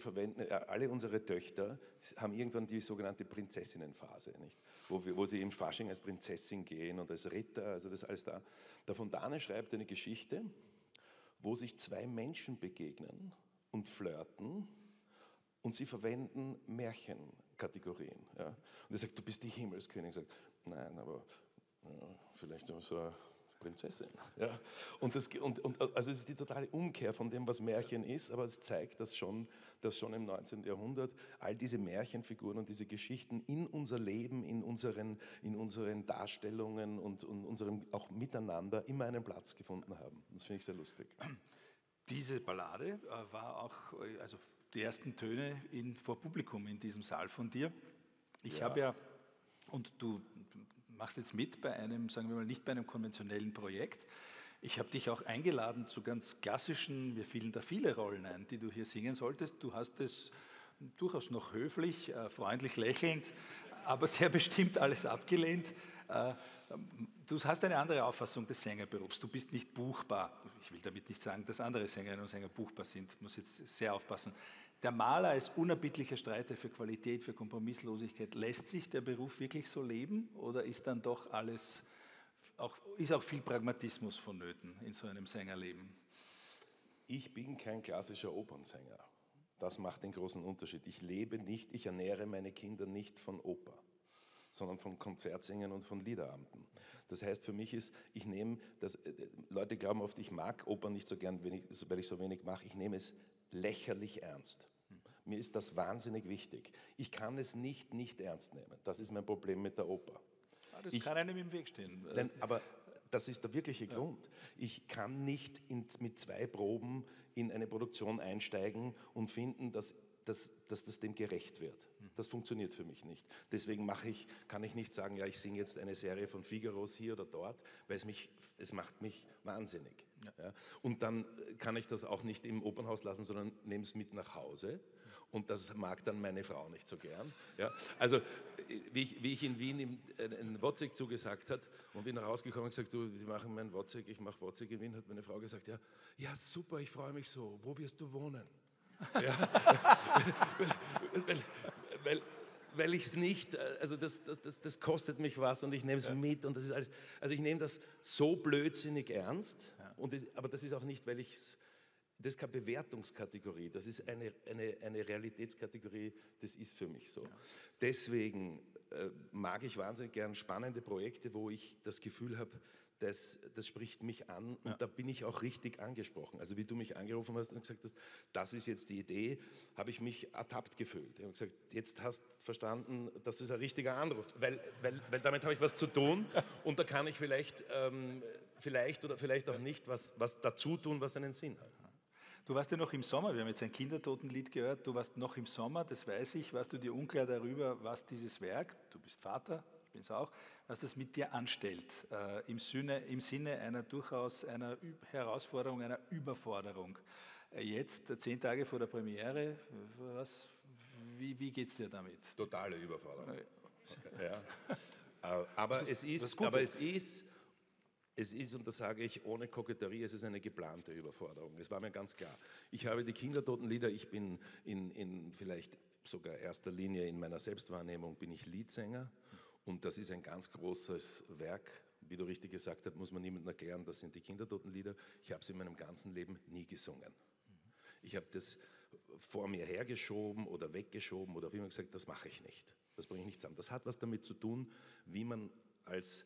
verwenden, alle unsere Töchter haben irgendwann die sogenannte Prinzessinnenphase, nicht? Wo sie im Fasching als Prinzessin gehen und als Ritter, also das alles da. Der Fontane schreibt eine Geschichte, wo sich zwei Menschen begegnen und flirten und sie verwenden Märchenkategorien. Ja? Und er sagt, du bist die Himmelskönigin. Sagt, nein, aber ja, vielleicht auch so... Prinzessin. Ja. Also es ist die totale Umkehr von dem, was Märchen ist, aber es zeigt, dass schon im 19. Jahrhundert all diese Märchenfiguren und diese Geschichten in unser Leben, in unseren Darstellungen und unserem auch Miteinander immer einen Platz gefunden haben. Das finde ich sehr lustig. Diese Ballade war auch, also die ersten Töne vor Publikum in diesem Saal von dir. Ich habe ja, und du machst jetzt mit bei einem, sagen wir mal, nicht bei einem konventionellen Projekt. Ich habe dich auch eingeladen zu ganz klassischen, mir fielen da viele Rollen ein, die du hier singen solltest. Du hast es durchaus noch höflich, freundlich lächelnd, aber sehr bestimmt alles abgelehnt. Du hast eine andere Auffassung des Sängerberufs. Du bist nicht buchbar. Ich will damit nicht sagen, dass andere Sängerinnen und Sänger buchbar sind. Ich muss jetzt sehr aufpassen. Der Maler als unerbittlicher Streiter für Qualität, für Kompromisslosigkeit, lässt sich der Beruf wirklich so leben oder ist dann doch alles, ist auch viel Pragmatismus vonnöten in so einem Sängerleben? Ich bin kein klassischer Opernsänger. Das macht den großen Unterschied. Ich lebe nicht, ich ernähre meine Kinder nicht von Oper, sondern von Konzertsingen und von Liederabenden. Das heißt für mich ist, Leute glauben oft, ich mag Opern nicht so gern, weil ich so wenig mache, ich nehme es lächerlich ernst. Mir ist das wahnsinnig wichtig. Ich kann es nicht ernst nehmen. Das ist mein Problem mit der Oper. Das kann einem im Weg stehen. Nein, aber das ist der wirkliche Grund. Ich kann nicht mit zwei Proben in eine Produktion einsteigen und finden, dass das dem gerecht wird. Das funktioniert für mich nicht. Deswegen kann ich nicht sagen, ja, ich singe jetzt eine Serie von Figaros hier oder dort, weil es macht mich wahnsinnig. Ja. Ja. Und dann kann ich das auch nicht im Opernhaus lassen, sondern nehme es mit nach Hause und das mag dann meine Frau nicht so gern. Ja, also wie ich in Wien einen Wotzig zugesagt hat und bin rausgekommen und gesagt, du, Sie machen meinen Wotzig, ich mache Wotzig in Wien, hat meine Frau gesagt, ja super, ich freue mich so, wo wirst du wohnen? Ja, weil ich es nicht, also das kostet mich was und ich nehme es mit und das ist alles, also ich nehme das so blödsinnig ernst, und aber das ist auch nicht, weil ich es, das ist keine Bewertungskategorie, das ist eine Realitätskategorie, das ist für mich so. Ja. Deswegen mag ich wahnsinnig gern spannende Projekte, wo ich das Gefühl habe, das spricht mich an und da bin ich auch richtig angesprochen. Also wie du mich angerufen hast und gesagt hast, das ist jetzt die Idee, habe ich mich ertappt gefühlt. Ich habe gesagt, jetzt hast du verstanden, das ist ein richtiger Anruf, weil damit habe ich was zu tun und da kann ich vielleicht oder vielleicht auch nicht was dazu tun, was einen Sinn hat. Du warst ja noch im Sommer, wir haben jetzt ein Kindertotenlied gehört, du warst noch im Sommer, das weiß ich, warst du dir unklar darüber, was dieses Werk, du bist Vater, ich bin es auch, was das mit dir anstellt, im Sinne einer Herausforderung, einer Überforderung. Jetzt, 10 Tage vor der Premiere, wie geht es dir damit? Totale Überforderung. Okay. Ja. Aber es ist, und das sage ich ohne Koketterie, es ist eine geplante Überforderung. Das war mir ganz klar. Ich habe die Kindertotenlieder, ich bin in vielleicht sogar erster Linie in meiner Selbstwahrnehmung, bin ich Liedsänger. Und das ist ein ganz großes Werk. Wie du richtig gesagt hast, muss man niemandem erklären, das sind die Kindertotenlieder. Ich habe sie in meinem ganzen Leben nie gesungen. Ich habe das vor mir hergeschoben oder weggeschoben oder wie man gesagt, das mache ich nicht. Das bringe ich nicht zusammen. Das hat was damit zu tun, wie man als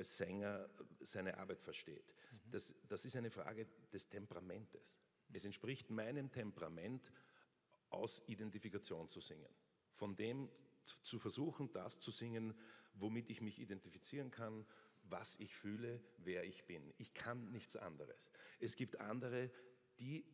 Sänger seine Arbeit versteht. Das ist eine Frage des Temperamentes. Es entspricht meinem Temperament, aus Identifikation zu singen. Von dem zu versuchen, das zu singen, womit ich mich identifizieren kann, was ich fühle, wer ich bin. Ich kann nichts anderes. Es gibt andere, die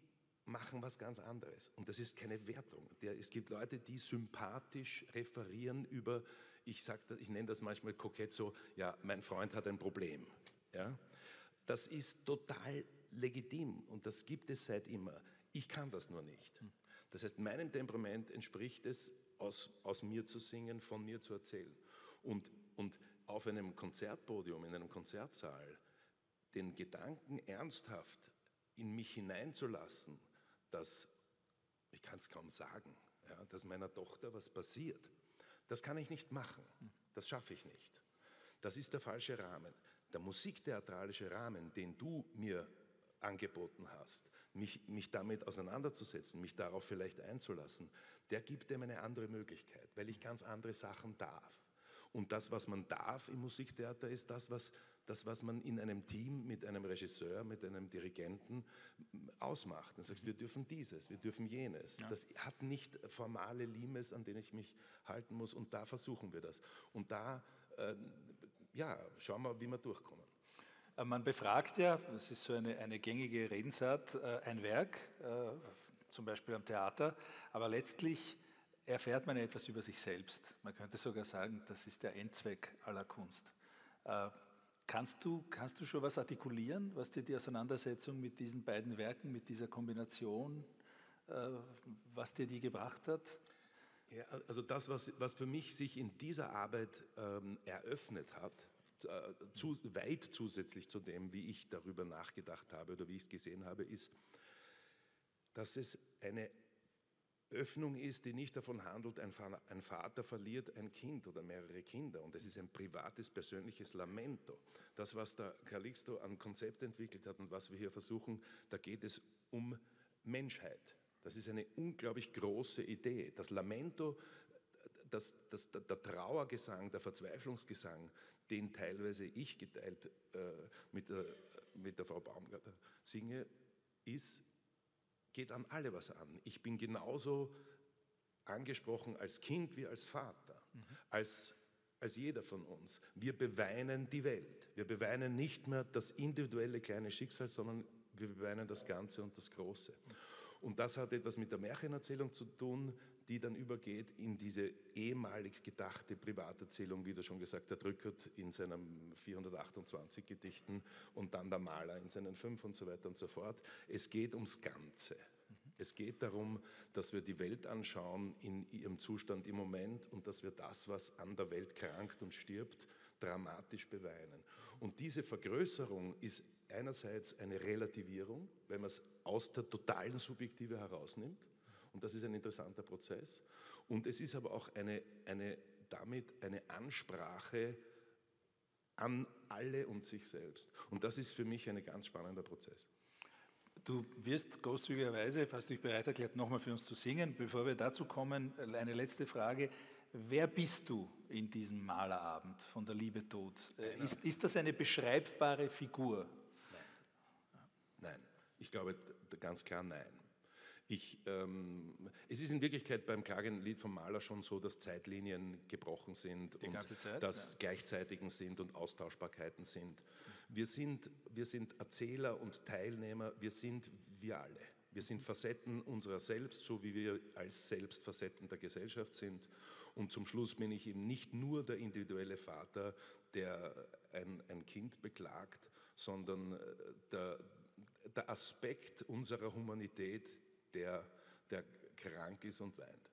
machen was ganz anderes. Und das ist keine Wertung. Es gibt Leute, die sympathisch referieren über, ich nenne das manchmal kokett so, ja, mein Freund hat ein Problem. Ja? Das ist total legitim und das gibt es seit immer. Ich kann das nur nicht. Das heißt, meinem Temperament entspricht es, aus mir zu singen, von mir zu erzählen. Und auf einem Konzertpodium, in einem Konzertsaal, den Gedanken ernsthaft in mich hineinzulassen, dass, ich kann es kaum sagen, ja, dass meiner Tochter was passiert, das kann ich nicht machen, das schaffe ich nicht. Das ist der falsche Rahmen. Der musiktheatralische Rahmen, den du mir angeboten hast, mich damit auseinanderzusetzen, mich darauf vielleicht einzulassen, der gibt ihm eine andere Möglichkeit, weil ich ganz andere Sachen darf. Und das, was man darf im Musiktheater, ist das, was man in einem Team mit einem Regisseur, mit einem Dirigenten ausmacht. Du sagst, wir dürfen dieses, wir dürfen jenes. Ja. Das hat nicht formale Limes, an denen ich mich halten muss und da versuchen wir das. Und da schauen wir, wie wir durchkommen. Man befragt ja, das ist so eine gängige Redensart, ein Werk, zum Beispiel am Theater, aber letztlich erfährt man ja etwas über sich selbst. Man könnte sogar sagen, das ist der Endzweck aller Kunst. Kannst du schon was artikulieren, was dir die Auseinandersetzung mit diesen beiden Werken, mit dieser Kombination, was dir die gebracht hat? Ja, also das, was für mich sich in dieser Arbeit eröffnet hat, weit zusätzlich zu dem, wie ich darüber nachgedacht habe oder wie ich es gesehen habe, ist, dass es eine Öffnung ist, die nicht davon handelt, ein Vater verliert ein Kind oder mehrere Kinder und es ist ein privates, persönliches Lamento. Das, was der Calixto an Konzept entwickelt hat und was wir hier versuchen, da geht es um Menschheit. Das ist eine unglaublich große Idee. Das Lamento, der Trauergesang, der Verzweiflungsgesang, den teilweise ich geteilt mit der Frau Baumgartner singe, geht an alle was an. Ich bin genauso angesprochen als Kind wie als Vater, als jeder von uns. Wir beweinen die Welt. Wir beweinen nicht mehr das individuelle kleine Schicksal, sondern wir beweinen das Ganze und das Große. Und das hat etwas mit der Märchenerzählung zu tun, die dann übergeht in diese ehemalig gedachte Privaterzählung, wie du schon gesagt hast, Rückert in seinen 428 Gedichten und dann der Mahler in seinen 5 und so weiter und so fort. Es geht ums Ganze. Es geht darum, dass wir die Welt anschauen in ihrem Zustand im Moment und dass wir das, was an der Welt krankt und stirbt, dramatisch beweinen. Und diese Vergrößerung ist einerseits eine Relativierung, wenn man es aus der totalen Subjektive herausnimmt, und das ist ein interessanter Prozess, und es ist aber auch damit eine Ansprache an alle und sich selbst. Und das ist für mich ein ganz spannender Prozess. Du wirst großzügigerweise, falls du dich bereit erklärt, nochmal für uns zu singen. Bevor wir dazu kommen, eine letzte Frage. Wer bist du in diesem Malerabend von der Liebe Tod? Ist das eine beschreibbare Figur? Nein. Nein. Ich glaube ganz klar nein. Es ist in Wirklichkeit beim Klagenlied von Mahler schon so, dass Zeitlinien gebrochen sind und dass Gleichzeitigen sind und Austauschbarkeiten sind. Wir sind Erzähler und Teilnehmer, wir alle. Wir sind Facetten unserer selbst, so wie wir als selbst Facetten der Gesellschaft sind. Und zum Schluss bin ich eben nicht nur der individuelle Vater, der ein Kind beklagt, sondern der Aspekt unserer Humanität, der krank ist und weint.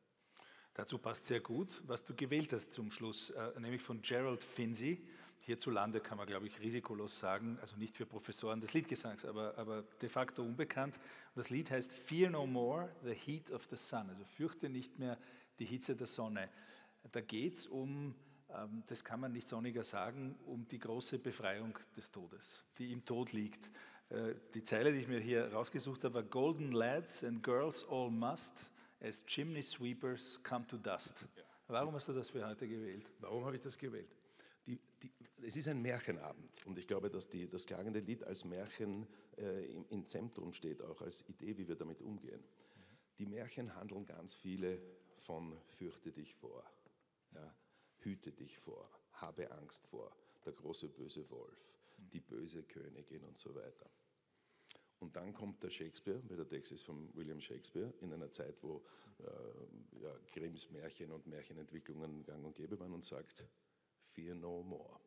Dazu passt sehr gut, was du gewählt hast zum Schluss, nämlich von Gerald Finzi. Hierzulande kann man, glaube ich, risikolos sagen, also nicht für Professoren des Liedgesangs, aber de facto unbekannt. Und das Lied heißt Fear No More, the Heat of the Sun, also fürchte nicht mehr die Hitze der Sonne. Da geht es um, das kann man nicht sonniger sagen, um die große Befreiung des Todes, die im Tod liegt. Die Zeile, die ich mir hier rausgesucht habe, war Golden Lads and Girls all must, as chimney sweepers come to dust. Warum hast du das für heute gewählt? Warum habe ich das gewählt? Es ist ein Märchenabend und ich glaube, dass das klagende Lied als Märchen im Zentrum steht, auch als Idee, wie wir damit umgehen. Die Märchen handeln ganz viele von fürchte dich vor, ja, hüte dich vor, habe Angst vor, der große böse Wolf, die böse Königin und so weiter. Und dann kommt der Shakespeare, weil der Text ist von William Shakespeare, in einer Zeit, wo Grimms Märchen und Märchenentwicklungen gang und gäbe waren, und sagt, Fear no more.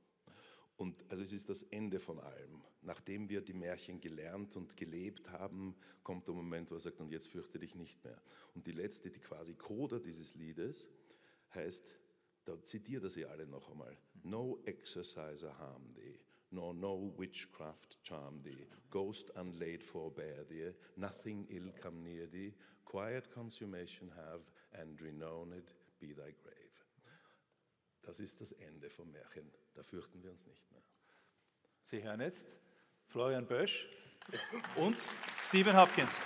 Und also es ist das Ende von allem. Nachdem wir die Märchen gelernt und gelebt haben, kommt der Moment, wo er sagt, und jetzt fürchte dich nicht mehr. Und die letzte, die quasi Coda dieses Liedes, heißt, da zitiert er sie alle noch einmal. No exerciser harm thee, nor no witchcraft charm thee, ghost unlaid forbear thee, nothing ill come near thee, quiet consummation have, and renowned be thy grave. Das ist das Ende vom Märchen, da fürchten wir uns nicht mehr. Sie hören jetzt Florian Bösch und Stephen Hopkins.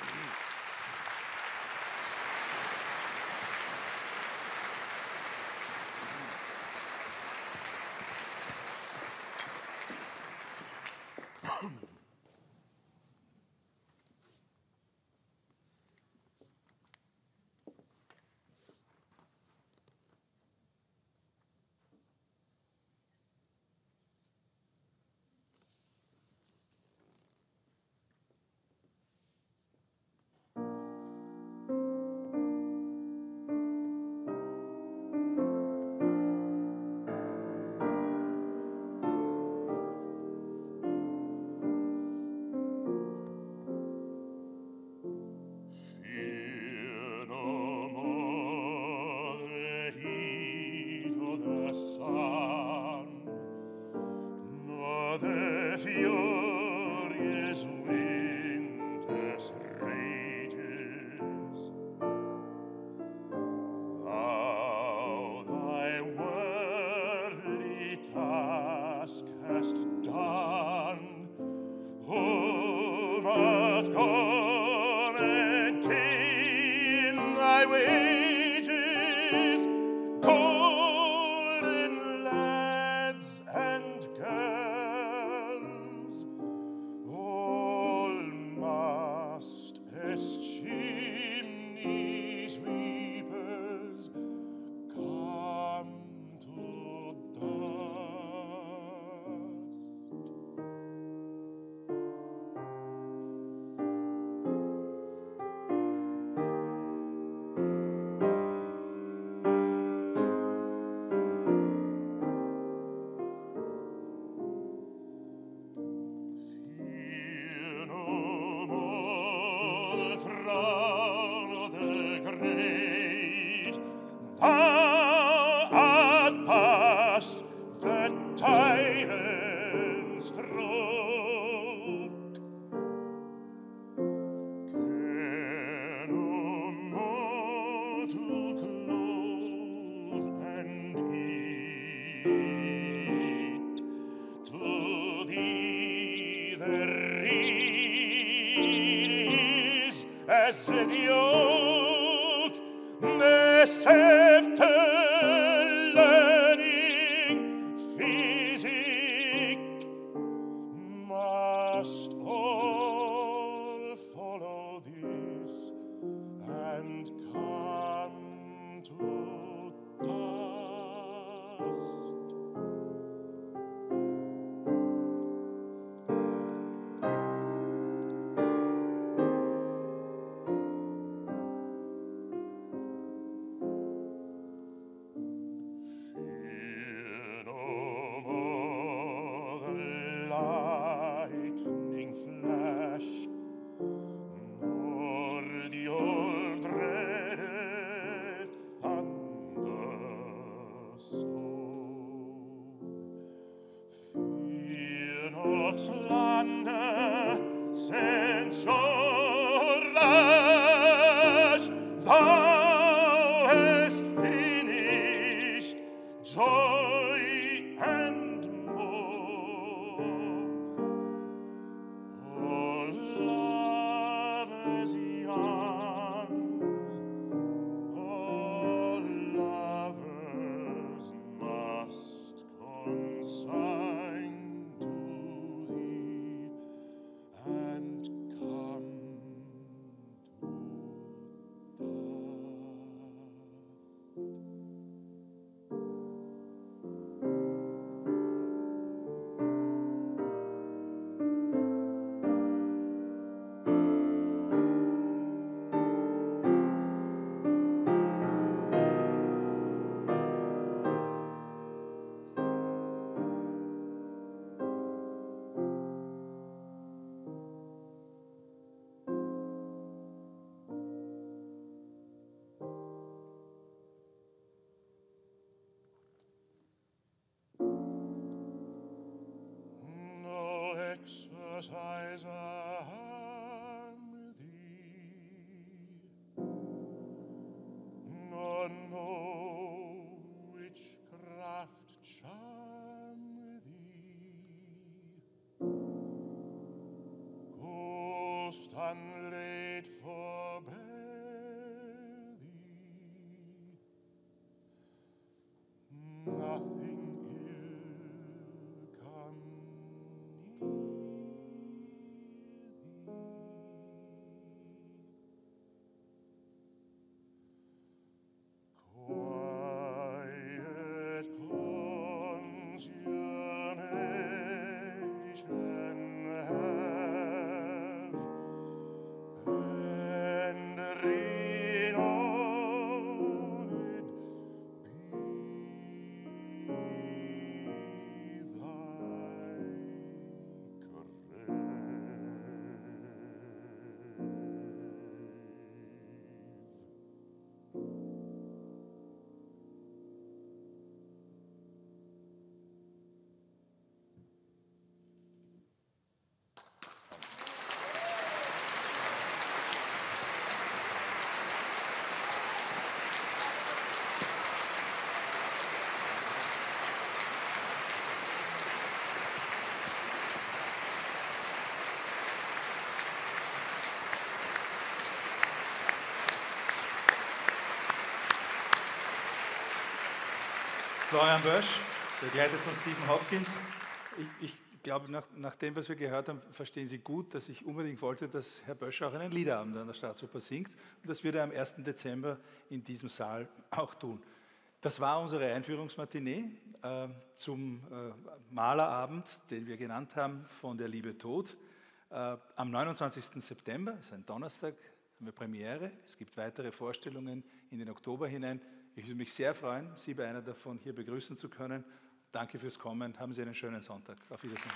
Golden lads and girls Exercise am thee, nor no witchcraft charm thee. Ghost unlaid forbear thee, nothing Florian Bösch, begleitet von Stephen Hopkins. Ich glaube, nach dem, was wir gehört haben, verstehen Sie gut, dass ich unbedingt wollte, dass Herr Bösch auch einen Liederabend an der Staatsoper singt. Und das wird er am 1. Dezember in diesem Saal auch tun. Das war unsere Einführungsmatinee zum Malerabend, den wir genannt haben, Von der Liebe Tod. Am 29. September, ist ein Donnerstag, haben wir Premiere. Es gibt weitere Vorstellungen in den Oktober hinein. Ich würde mich sehr freuen, Sie bei einer davon hier begrüßen zu können. Danke fürs Kommen. Haben Sie einen schönen Sonntag. Auf Wiedersehen.